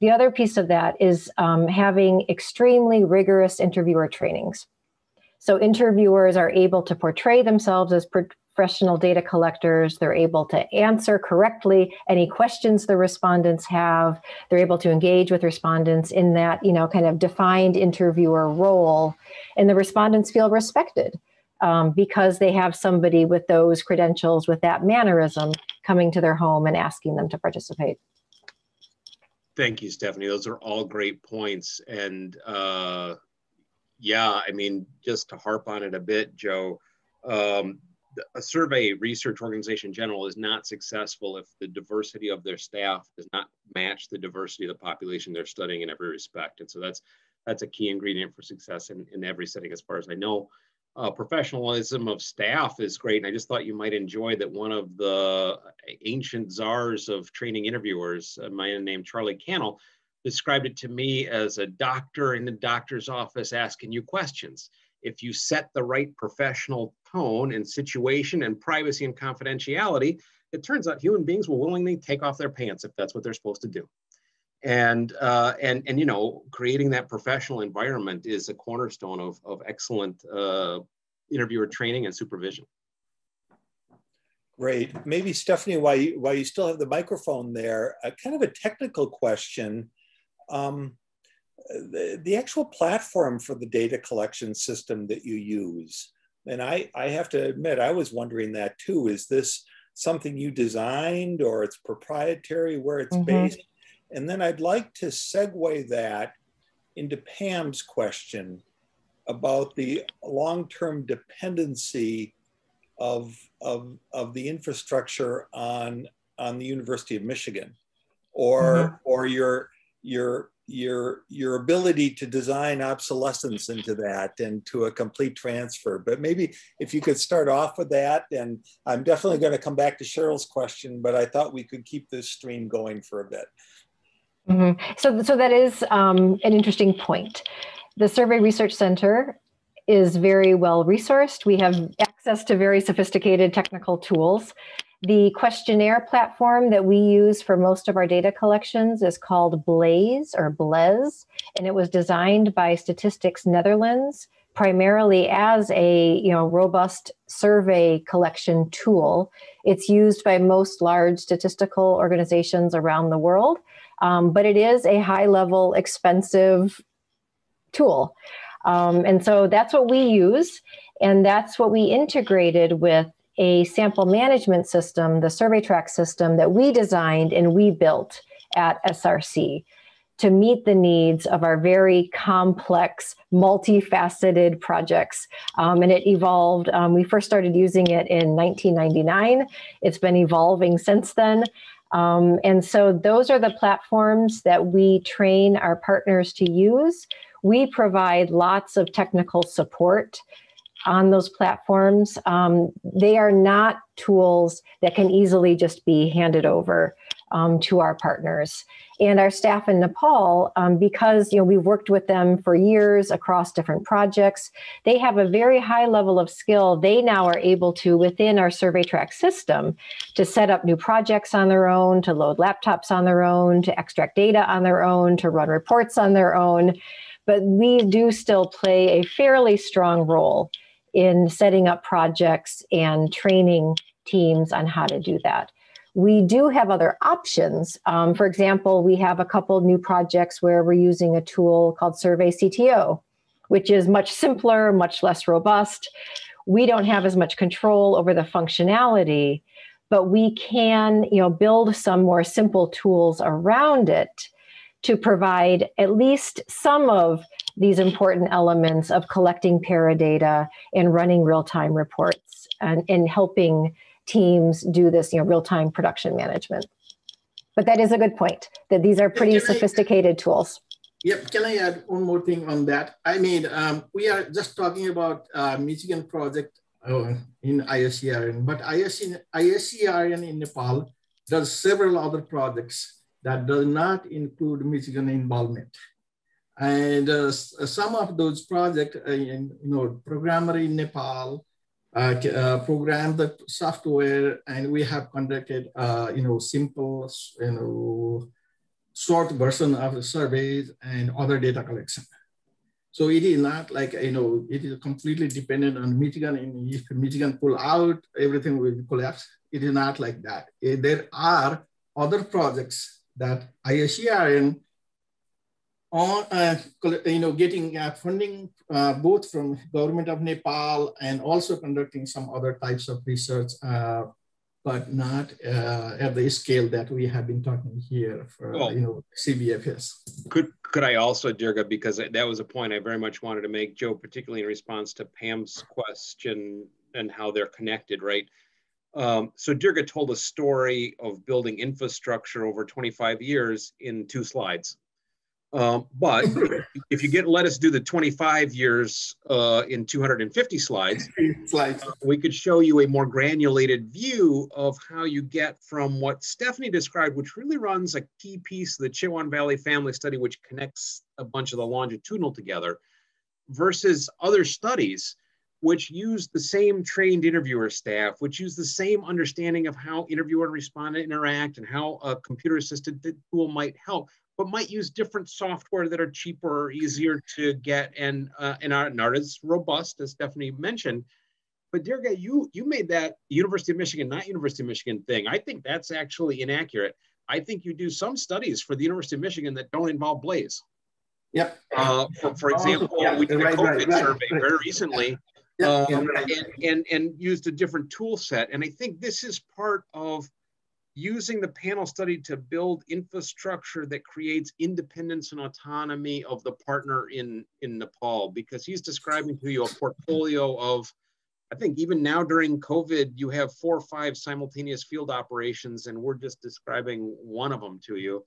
The other piece of that is having extremely rigorous interviewer trainings. So interviewers are able to portray themselves as professional data collectors. They're able to answer correctly any questions the respondents have. They're able to engage with respondents in that, kind of defined interviewer role. And the respondents feel respected because they have somebody with those credentials, with that mannerism, coming to their home and asking them to participate. Thank you, Stephanie. Those are all great points. And yeah, I mean, just to harp on it a bit, Joe, a survey research organization in general is not successful if the diversity of their staff does not match the diversity of the population they're studying in every respect. And so that's a key ingredient for success in every setting, as far as I know. Professionalism of staff is great. And I just thought you might enjoy that one of the ancient czars of training interviewers, a man named Charlie Cannell, described it to me as a doctor in the doctor's office asking you questions. If you set the right professional tone and situation and privacy and confidentiality, it turns out human beings will willingly take off their pants if that's what they're supposed to do. And creating that professional environment is a cornerstone of excellent interviewer training and supervision. Great. Maybe Stephanie, while you still have the microphone there, kind of a technical question. The actual platform for the data collection system that you use, and I have to admit, I was wondering that too. Is this something you designed, or it's proprietary, where it's based? And then I'd like to segue that into Pam's question about the long-term dependency of the infrastructure on the University of Michigan, or your ability to design obsolescence into that and to a complete transfer. But maybe if you could start off with that, and I'm definitely going to come back to Cheryl's question, but I thought we could keep this stream going for a bit. So that is an interesting point. The Survey Research Center is very well resourced. We have access to very sophisticated technical tools. The questionnaire platform that we use for most of our data collections is called Blaise, and it was designed by Statistics Netherlands primarily as a robust survey collection tool. It's used by most large statistical organizations around the world, but it is a high-level, expensive tool, and so that's what we use, and that's what we integrated with a sample management system, the SurveyTrak system that we designed and we built at SRC to meet the needs of our very complex, multifaceted projects. And it evolved. We first started using it in 1999. It's been evolving since then. And so those are the platforms that we train our partners to use. We provide lots of technical support on those platforms. They are not tools that can easily just be handed over to our partners. And our staff in Nepal, because we've worked with them for years across different projects, they have a very high level of skill. They now are able to, within our SurveyTrak system, to set up new projects on their own, to load laptops on their own, to extract data on their own, to run reports on their own. But we do still play a fairly strong role in setting up projects and training teams on how to do that. We do have other options. For example, we have a couple new projects where we're using a tool called Survey CTO, which is much simpler, much less robust. We don't have as much control over the functionality, but we can, you know, build some more simple tools around it to provide at least some of these important elements of collecting paradata and running real-time reports and helping teams do this, you know, real-time production management. But that is a good point, that these are pretty sophisticated tools. Yep, can I add one more thing on that? I mean, we are just talking about Michigan project in ISER-N, but ISER-N in Nepal does several other projects that does not include Michigan involvement. And some of those projects, programmer in Nepal, programmed the software, and we have conducted, simple, short version of the surveys and other data collection. So it is not like, it is completely dependent on Michigan, and if Michigan pull out, everything will collapse. It is not like that. There are other projects that ISER-N on, getting funding both from government of Nepal and also conducting some other types of research, but not at the scale that we have been talking here for, CBFS. Could I also, Dirgha, because that was a point I very much wanted to make, Joe, particularly in response to Pam's question and how they're connected, right? So Dirgha told a story of building infrastructure over 25 years in 2 slides. But if you let us do the 25 years in 250 slides. We could show you a more granulated view of how you get from what Stephanie described, which really runs a key piece of the Chitwan Valley Family Study, which connects a bunch of the longitudinal together, versus other studies which use the same trained interviewer staff, which use the same understanding of how interviewer and respondent interact and how a computer-assisted tool might help, but might use different software that are cheaper or easier to get and aren't as robust, as Stephanie mentioned. But Dirgha, you made that University of Michigan, not University of Michigan thing. I think that's actually inaccurate. I think you do some studies for the University of Michigan that don't involve Blaise. Yep. For example, we did a COVID survey very recently and used a different tool set. And I think this is part of using the panel study to build infrastructure that creates independence and autonomy of the partner in Nepal, because he's describing to you a portfolio of, I think even now during COVID, you have 4 or 5 simultaneous field operations, and we're just describing one of them to you.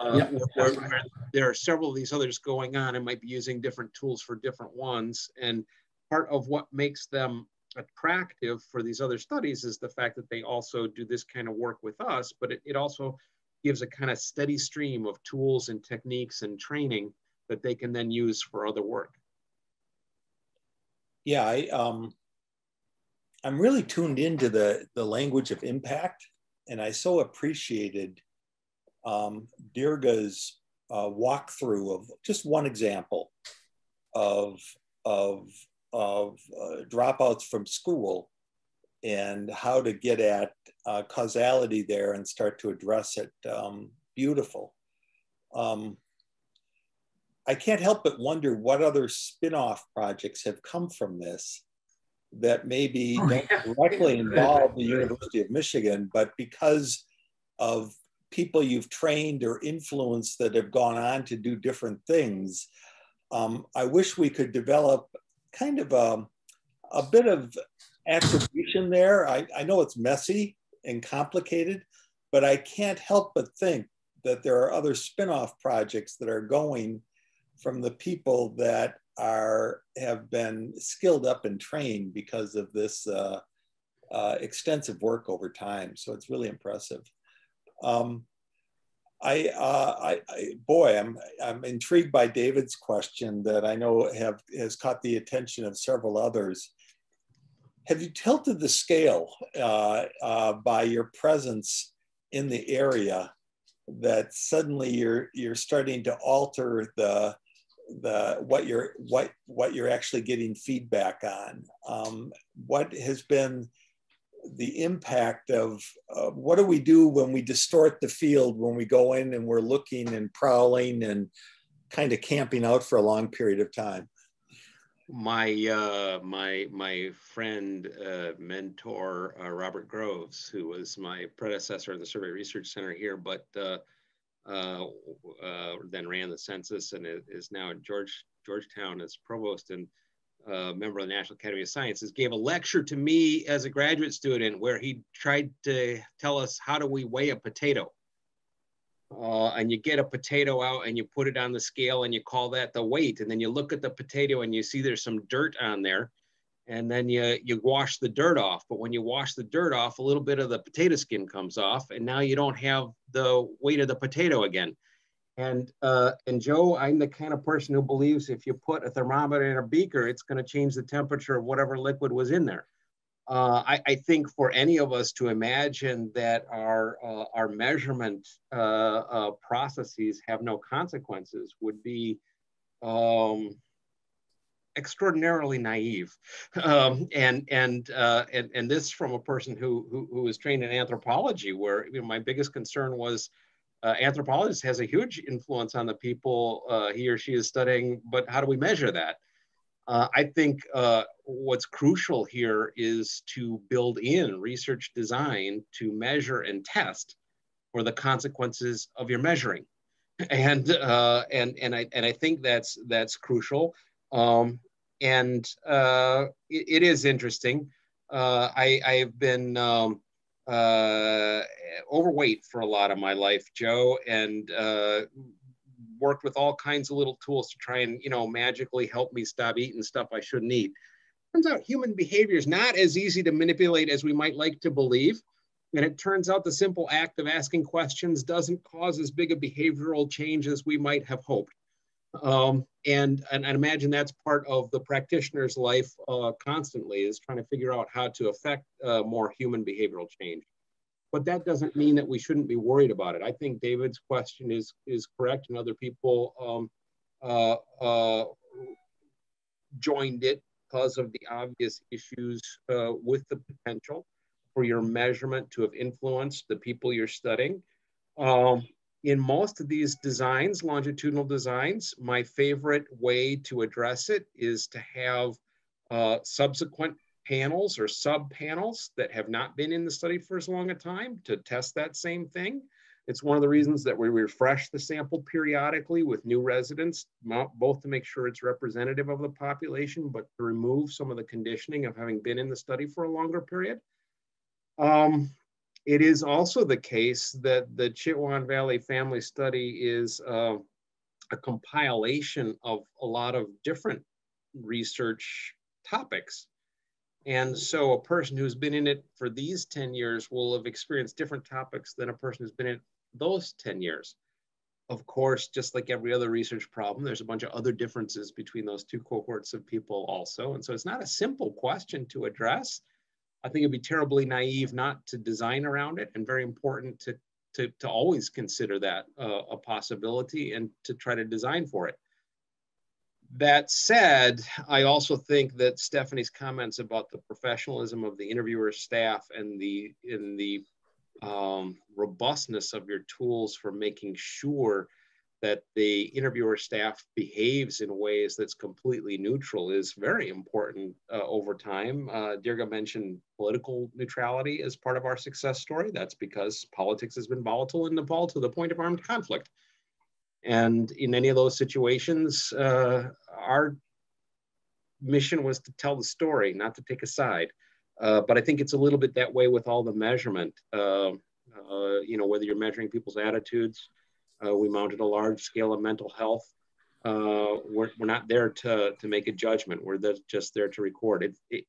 Where there are several of these others going on and might be using different tools for different ones. And part of what makes them attractive for these other studies is the fact that they also do this kind of work with us, but it also gives a kind of steady stream of tools and techniques and training that they can then use for other work. Yeah, I'm really tuned into the language of impact, and I so appreciated Dirgha's walkthrough of just one example of dropouts from school and how to get at causality there and start to address it. Beautiful. I can't help but wonder what other spin-off projects have come from this that maybe don't directly involve the University of Michigan, but because of people you've trained or influenced that have gone on to do different things. I wish we could develop kind of a bit of attribution there. I know it's messy and complicated, but I can't help but think that there are other spin-off projects that are going from the people that have been skilled up and trained because of this extensive work over time. So it's really impressive. I'm intrigued by David's question that I know has caught the attention of several others. Have you tilted the scale by your presence in the area that suddenly you're starting to alter what you're actually getting feedback on? What has been the impact of what do we do when we distort the field, when we go in and we're looking and prowling and kind of camping out for a long period of time? My friend, mentor, Robert Groves, who was my predecessor in the Survey Research Center here, but then ran the census and is now in Georgetown as provost and member of the National Academy of Sciences, gave a lecture to me as a graduate student where he tried to tell us, how do we weigh a potato? And you get a potato out and you put it on the scale and you call that the weight. And then you look at the potato and you see there's some dirt on there. And then you wash the dirt off. But when you wash the dirt off, a little bit of the potato skin comes off. And now you don't have the weight of the potato again. And Joe, I'm the kind of person who believes if you put a thermometer in a beaker, it's going to change the temperature of whatever liquid was in there. I think for any of us to imagine that our measurement processes have no consequences would be extraordinarily naive. And this from a person who was trained in anthropology, where my biggest concern was anthropologist has a huge influence on the people he or she is studying, but how do we measure that? I think what's crucial here is to build in research design to measure and test for the consequences of your measuring, and I think that's crucial. It is interesting. I've been overweight for a lot of my life, Joe, and worked with all kinds of little tools to try and, magically help me stop eating stuff I shouldn't eat. Turns out human behavior is not as easy to manipulate as we might like to believe. And it turns out the simple act of asking questions doesn't cause as big a behavioral change as we might have hoped. And I imagine that's part of the practitioner's life constantly, is trying to figure out how to affect more human behavioral change. But that doesn't mean that we shouldn't be worried about it. I think David's question is correct, and other people joined it because of the obvious issues with the potential for your measurement to have influenced the people you're studying. In most of these designs, longitudinal designs, my favorite way to address it is to have subsequent panels or sub-panels that have not been in the study for as long a time to test that same thing. It's one of the reasons that we refresh the sample periodically with new residents, both to make sure it's representative of the population, but to remove some of the conditioning of having been in the study for a longer period. It is also the case that the Chitwan Valley Family Study is a compilation of a lot of different research topics. And so a person who's been in it for these 10 years will have experienced different topics than a person who's been in it those 10 years. Of course, just like every other research problem, there's a bunch of other differences between those two cohorts of people also. And so it's not a simple question to address. I think it'd be terribly naive not to design around it, and very important to always consider that a possibility and to try to design for it. That said, I also think that Stephanie's comments about the professionalism of the interviewer's staff and the robustness of your tools for making sure that the interviewer staff behaves in ways that's completely neutral is very important over time. Dirgha mentioned political neutrality as part of our success story. That's because politics has been volatile in Nepal to the point of armed conflict. And in any of those situations, our mission was to tell the story, not to take a side. But I think it's a little bit that way with all the measurement. Whether you're measuring people's attitudes, we mounted a large scale of mental health. We're not there to make a judgment. We're just there to record it.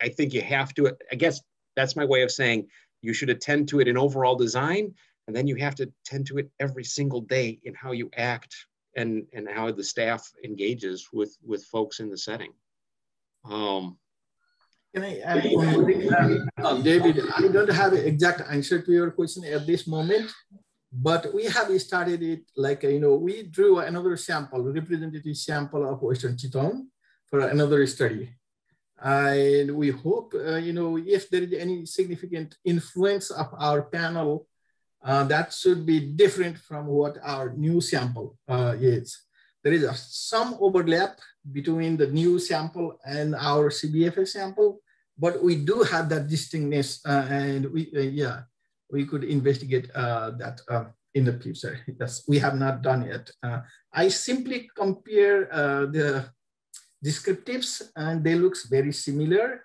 I think you have to, I guess that's my way of saying, you should attend to it in overall design. And then you have to tend to it every single day in how you act and how the staff engages with folks in the setting. Can I add one more? David, I don't have an exact answer to your question at this moment, but we have started it like, we drew another sample, representative sample of Western Chitwan for another study. And we hope, if there is any significant influence of our panel, that should be different from what our new sample is. there is some overlap between the new sample and our CBFS sample, but we do have that distinctness, and we could investigate that in the future. Yes, we have not done yet. I simply compare the descriptives, and they look very similar,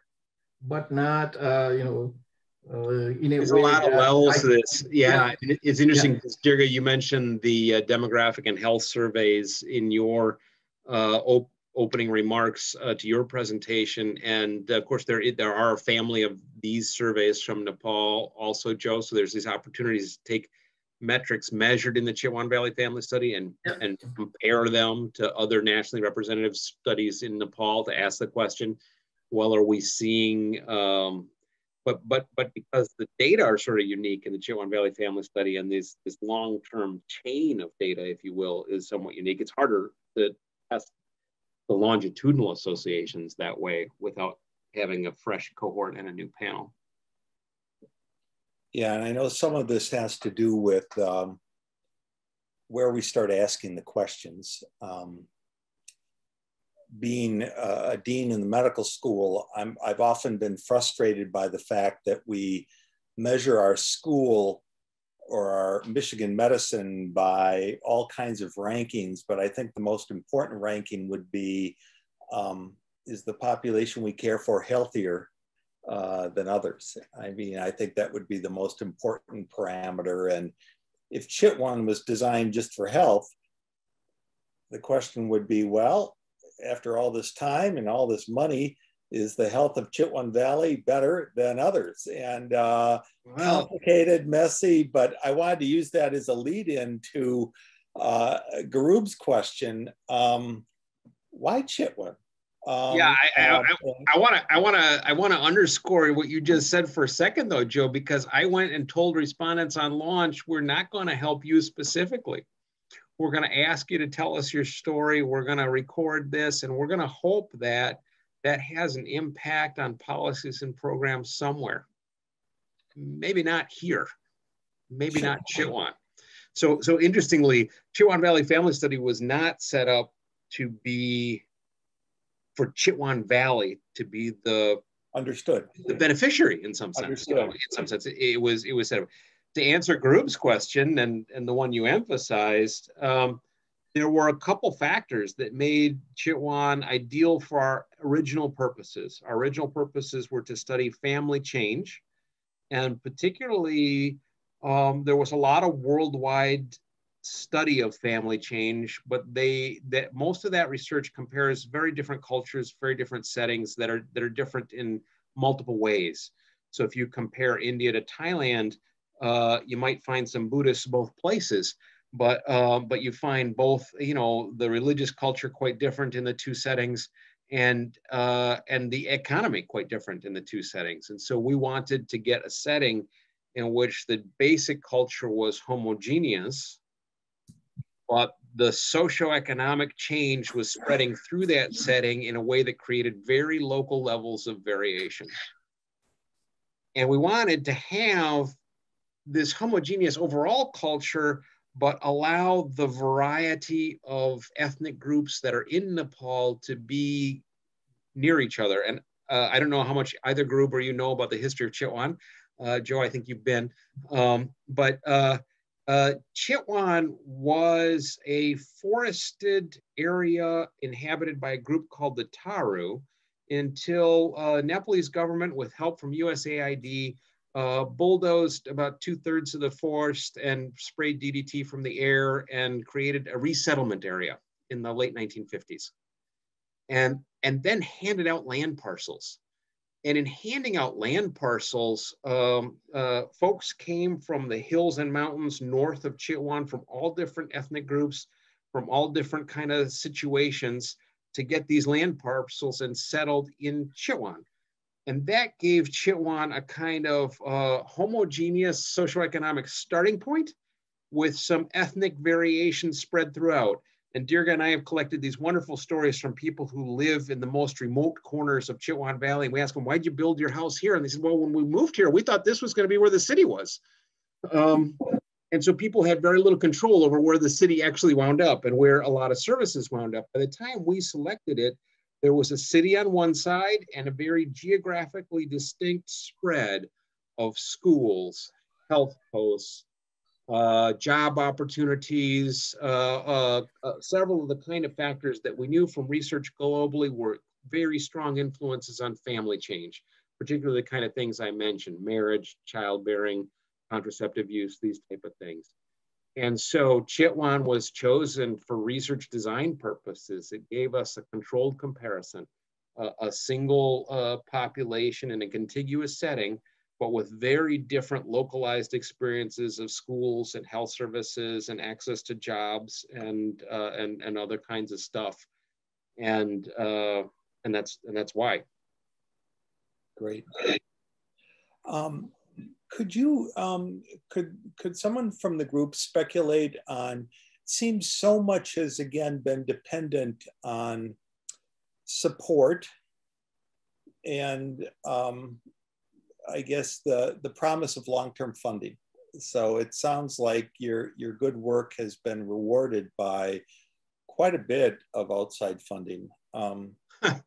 but not, there's a lot of levels to this. Yeah, yeah. It's interesting because, Dirgha, you mentioned the demographic and health surveys in your opening remarks to your presentation. And of course, there are a family of these surveys from Nepal also, Joe. So there's these opportunities to take metrics measured in the Chitwan Valley Family Study and compare them to other nationally representative studies in Nepal to ask the question, well, are we seeing, but because the data are sort of unique in the Chitwan Valley Family Study, and this long-term chain of data, if you will, is somewhat unique, it's harder to test the longitudinal associations that way without having a fresh cohort and a new panel. Yeah, and I know some of this has to do with where we start asking the questions. Being a dean in the medical school, I've often been frustrated by the fact that we measure our school or our Michigan medicine by all kinds of rankings, but I think the most important ranking would be, is the population we care for healthier than others? I mean, I think that would be the most important parameter. And if Chitwan was designed just for health, the question would be, well, after all this time and all this money, is the health of Chitwan Valley better than others? And complicated, messy, but I wanted to use that as a lead-in to Garub's question. Why Chitwan? Yeah, I want to underscore what you just said for a second, though, Joe, because I went and told respondents on launch, we're not going to help you specifically. We're going to ask you to tell us your story. We're going to record this, and we're going to hope that that has an impact on policies and programs somewhere. Maybe not here. Maybe not Chitwan. So interestingly, Chitwan Valley Family Study was not set up to be for Chitwan Valley to be the beneficiary in some sense. It was set up. To answer Garub's question and the one you emphasized, there were a couple factors that made Chitwan ideal for our original purposes. Our original purposes were to study family change, and particularly there was a lot of worldwide study of family change, but most of that research compares very different cultures, very different settings that are different in multiple ways. So if you compare India to Thailand, you might find some Buddhists both places, but you find both, the religious culture quite different in the two settings, and the economy quite different in the two settings. And so we wanted to get a setting in which the basic culture was homogeneous, but the socioeconomic change was spreading through that setting in a way that created very local levels of variation. And we wanted to have this homogeneous overall culture, but allow the variety of ethnic groups that are in Nepal to be near each other. And I don't know how much either Garub or you know about the history of Chitwan. Joe, I think you've been. Chitwan was a forested area inhabited by a group called the Taru until Nepalese government, with help from USAID, bulldozed about 2/3 of the forest and sprayed DDT from the air and created a resettlement area in the late 1950s. And then handed out land parcels. And in handing out land parcels, folks came from the hills and mountains north of Chitwan, from all different ethnic groups, from all different kind of situations, to get these land parcels and settled in Chitwan. And that gave Chitwan a kind of homogeneous socioeconomic starting point with some ethnic variation spread throughout. And Dirgha and I have collected these wonderful stories from people who live in the most remote corners of Chitwan Valley. And we ask them, why'd you build your house here? And they said, well, when we moved here, we thought this was going to be where the city was. And so people had very little control over where the city actually wound up and where a lot of services wound up. By the time we selected it, there was a city on one side and a very geographically distinct spread of schools, health posts, job opportunities, several of the kind of factors that we knew from research globally were very strong influences on family change, particularly the kind of things I mentioned, marriage, childbearing, contraceptive use, these type of things. And so Chitwan was chosen for research design purposes. It gave us a controlled comparison, a single population in a contiguous setting, but with very different localized experiences of schools and health services and access to jobs and other kinds of stuff. And that's why. Great. Could you, could someone from the group speculate on, it seems so much has again been dependent on support and I guess the promise of long-term funding. So it sounds like your good work has been rewarded by quite a bit of outside funding. Could you I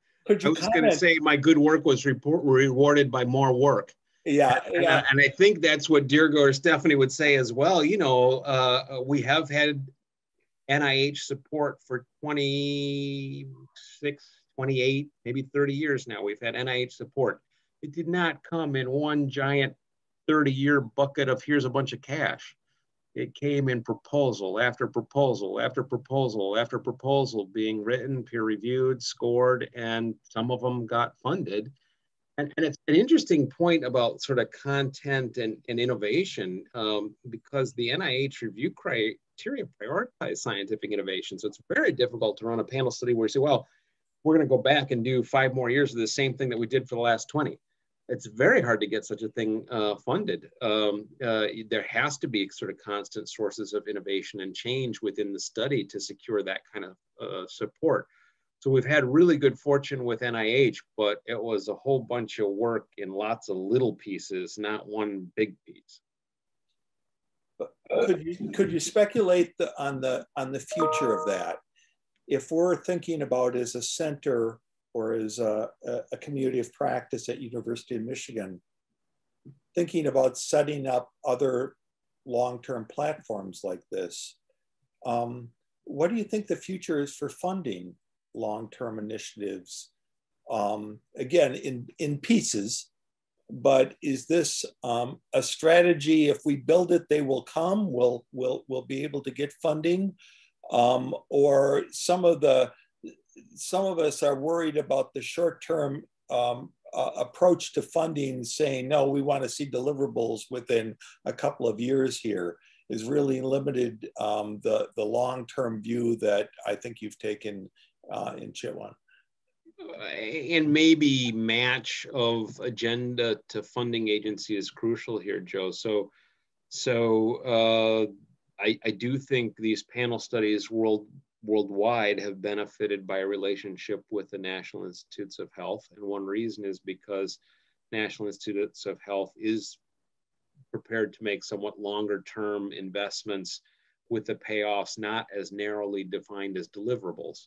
was going to say my good work was rewarded by more work. Yeah, yeah. And I think that's what Dirgha or Stephanie would say as well. You know, we have had NIH support for 26, 28, maybe 30 years now. We've had NIH support. It did not come in one giant 30-year bucket of here's a bunch of cash. It came in proposal after proposal after proposal after proposal being written, peer-reviewed, scored, and some of them got funded. And it's an interesting point about sort of content and innovation because the NIH review criteria prioritize scientific innovation. So it's very difficult to run a panel study where you say, well, we're going to go back and do 5 more years of the same thing that we did for the last 20. It's very hard to get such a thing funded. There has to be sort of constant sources of innovation and change within the study to secure that kind of support. So we've had really good fortune with NIH, but it was a whole bunch of work in lots of little pieces, not one big piece. Could you speculate on the future of that? If we're thinking about as a center or as a community of practice at University of Michigan, thinking about setting up other long-term platforms like this, what do you think the future is for funding long-term initiatives, again, in pieces, but is this a strategy, if we build it, they will come, we'll be able to get funding? Or some of us are worried about the short-term approach to funding saying, no, we want to see deliverables within a couple of years here, is really limited the long-term view that I think you've taken in Chitwan. And maybe match of agenda to funding agency is crucial here, Joe. So I do think these panel studies worldwide have benefited by a relationship with the National Institutes of Health. And one reason is because National Institutes of Health is prepared to make somewhat longer term investments with the payoffs not as narrowly defined as deliverables.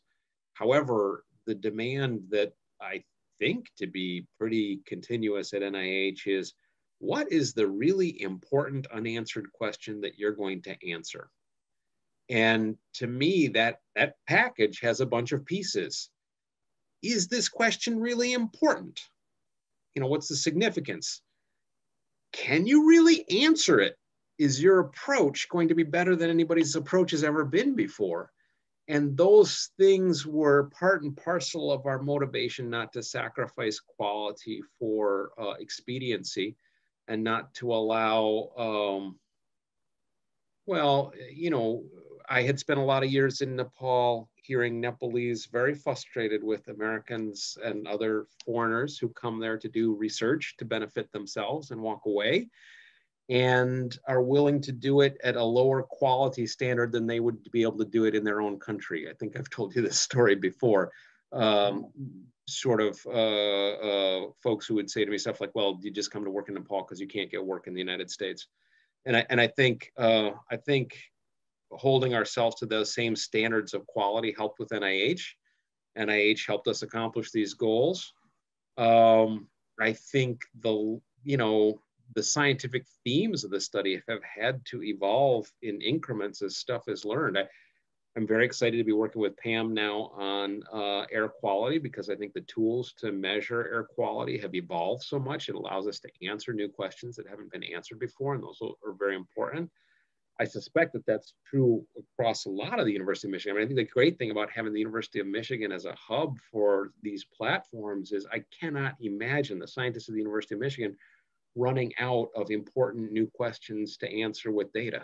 However, the demand that I think to be pretty continuous at NIH is, what is the really important unanswered question that you're going to answer? And to me, that package has a bunch of pieces. Is this question really important? You know, what's the significance? Can you really answer it? Is your approach going to be better than anybody's approach has ever been before? And those things were part and parcel of our motivation not to sacrifice quality for expediency and not to allow, well, you know, I had spent a lot of years in Nepal hearing Nepalese very frustrated with Americans and other foreigners who come there to do research to benefit themselves and walk away, and are willing to do it at a lower quality standard than they would be able to do it in their own country. I think I've told you this story before. Folks who would say to me stuff like, well, you just come to work in Nepal because you can't get work in the United States. And I think holding ourselves to those same standards of quality helped with NIH. NIH helped us accomplish these goals. I think the scientific themes of the study have had to evolve in increments as stuff is learned. I'm very excited to be working with Pam now on air quality, because I think the tools to measure air quality have evolved so much. It allows us to answer new questions that haven't been answered before, and those are very important. I suspect that that's true across a lot of the University of Michigan. I mean, I think the great thing about having the University of Michigan as a hub for these platforms is I cannot imagine the scientists of the University of Michigan running out of important new questions to answer with data.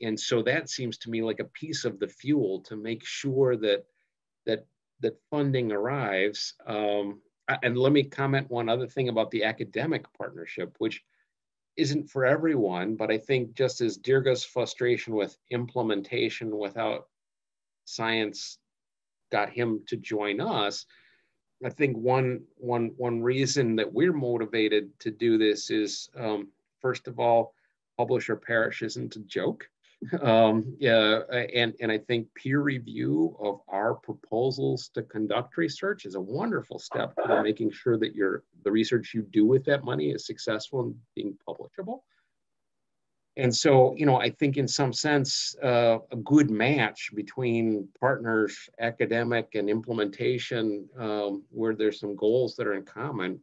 And so that seems to me like a piece of the fuel to make sure that funding arrives. And let me comment one other thing about the academic partnership, which isn't for everyone, but I think just as Dirgha's frustration with implementation without science got him to join us, I think one reason that we're motivated to do this is, first of all, publish or perish isn't a joke. And I think peer review of our proposals to conduct research is a wonderful step for making sure that the research you do with that money is successful and being publishable. And so, I think in some sense, a good match between partners, academic and implementation, where there's some goals that are in common.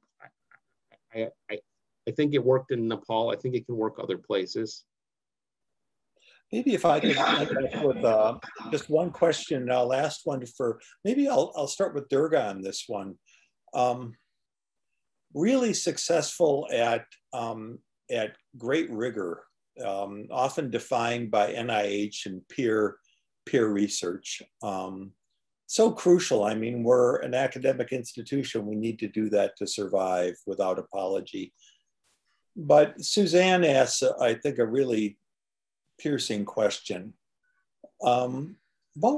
I think it worked in Nepal. I think it can work other places. Maybe if I could with just one question, last one for, maybe I'll start with Dirgha on this one. Really successful at great rigor, often defined by NIH and peer research. So crucial. I mean, we're an academic institution. We need to do that to survive without apology. But Suzanne asks, I think, a really piercing question. What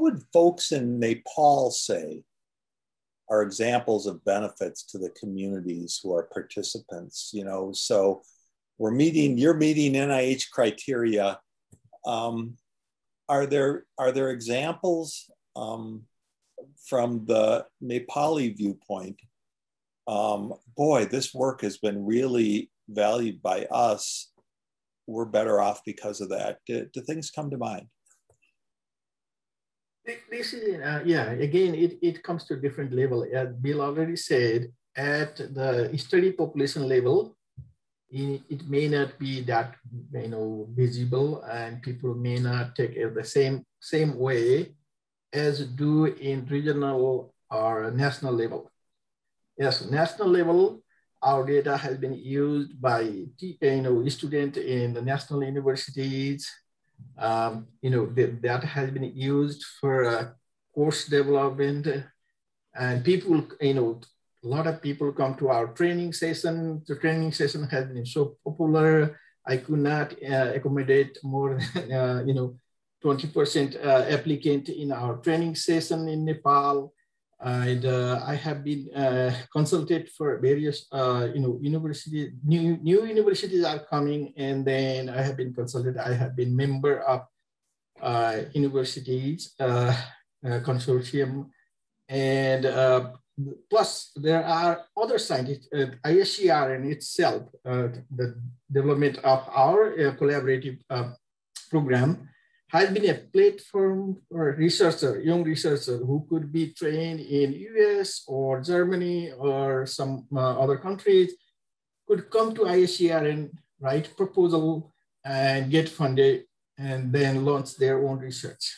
would folks in Nepal say are examples of benefits to the communities who are participants? So you're meeting NIH criteria. Are there examples from the Nepali viewpoint? Boy, this work has been really valued by us. We're better off because of that. Do things come to mind? This is, again, it comes to a different level. As Bill already said, at the study population level, it may not be that, visible, and people may not take it the same way as do in regional or national level. Yes, national level, our data has been used by students in the national universities. That has been used for course development, and people, a lot of people come to our training session. The training session has been so popular. I could not accommodate more than 20% applicant in our training session in Nepal. And I have been consulted for various, universities. New universities are coming, and then I have been consulted. I have been member of universities consortium, and plus there are other scientists. ISER-N itself, the development of our collaborative program, has been a platform for young researchers who could be trained in US or Germany or some other countries, could come to ISER-N, write proposal and get funded, and then launch their own research.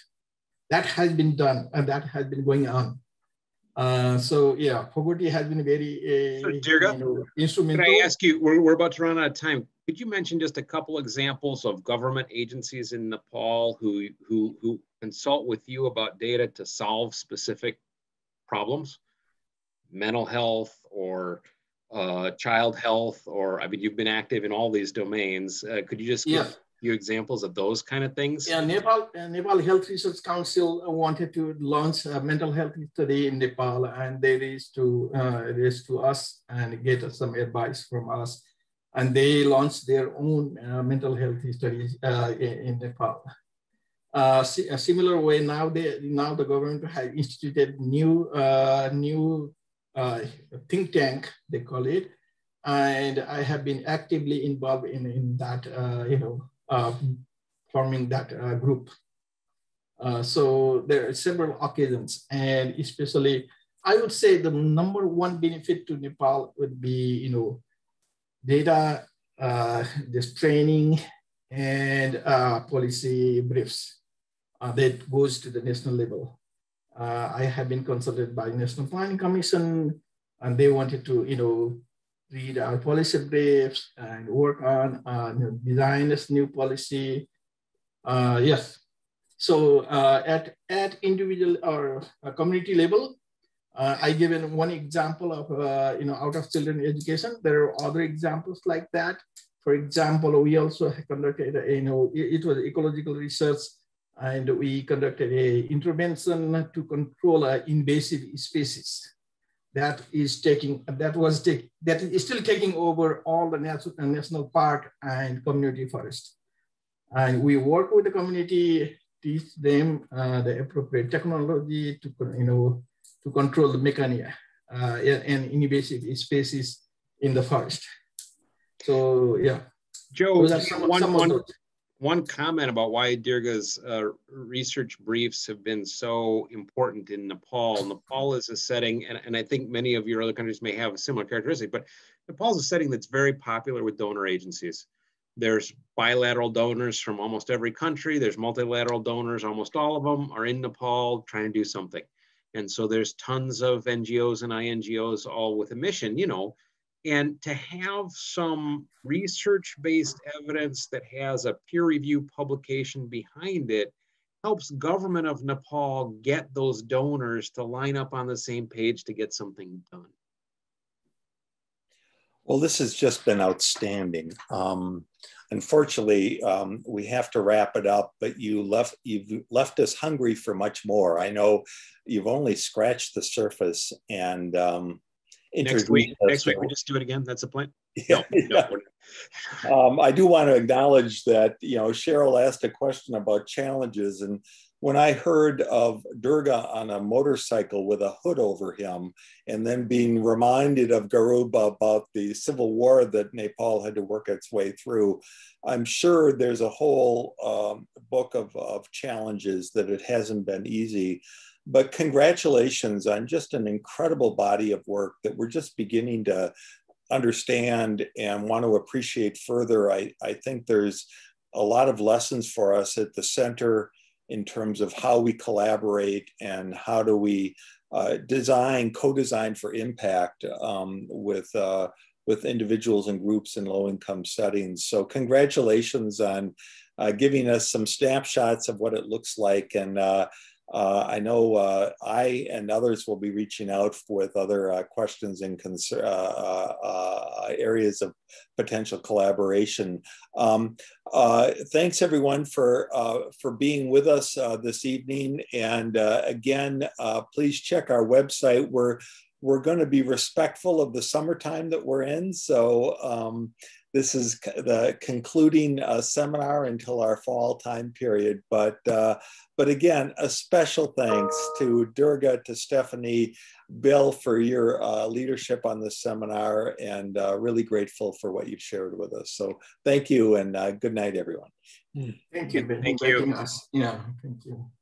That has been done, and that has been going on. Fogarty has been very Dirgha, instrumental. Can I ask you, we're about to run out of time. Could you mention just a couple examples of government agencies in Nepal who consult with you about data to solve specific problems, mental health or child health, or you've been active in all these domains. Could you just give a few examples of those kind of things? Yeah, Nepal Health Research Council wanted to launch a mental health study in Nepal, and they raised to us and get some advice from us. and they launched their own mental health studies in Nepal. A similar way, now the government has instituted new think tank, they call it, and I have been actively involved in that, forming that group. So there are several occasions, and especially, I would say the number one benefit to Nepal would be, data, this training, and policy briefs that goes to the national level. I have been consulted by National Planning Commission, and they wanted to, read our policy briefs and work on design this new policy. Yes, so at individual or community level, I given one example of out of children education. There are other examples like that. For example, we also conducted it was ecological research, and we conducted an intervention to control invasive species. That is still taking over all the national park and community forest. And we work with the community, teach them the appropriate technology to control the mechania and invasive species in the forest. So yeah. Joe, one comment about why Dirgha's research briefs have been so important in Nepal. Nepal is a setting, and I think many of your other countries may have a similar characteristic, but Nepal is a setting that's very popular with donor agencies. There's bilateral donors from almost every country. There's multilateral donors. Almost all of them are in Nepal trying to do something. And so there's tons of NGOs and INGOs all with a mission, and to have some research-based evidence that has a peer review publication behind it helps government of Nepal get those donors to line up on the same page to get something done. Well, this has just been outstanding. Unfortunately, we have to wrap it up, but you've left us hungry for much more. I know you've only scratched the surface, and next week we just do it again. That's the plan. Yeah. No. I do want to acknowledge that Cheryl asked a question about challenges, and when I heard of Dirgha on a motorcycle with a hood over him, and then being reminded of Garuba about the civil war that Nepal had to work its way through, I'm sure there's a whole book of challenges that it hasn't been easy. But congratulations on just an incredible body of work that we're just beginning to understand and want to appreciate further. I think there's a lot of lessons for us at the center in terms of how we collaborate and how do we co-design for impact with individuals and groups in low-income settings. So congratulations on giving us some snapshots of what it looks like, and I know I and others will be reaching out with other questions and areas of potential collaboration. Thanks everyone for being with us this evening. And again, please check our website. We're going to be respectful of the summertime that we're in. So this is the concluding seminar until our fall time period. But again, a special thanks to Dirgha, to Stephanie, Bill, for your leadership on this seminar, and really grateful for what you've shared with us. So thank you, and good night, everyone. Thank you. Thank you. Yeah, thank you.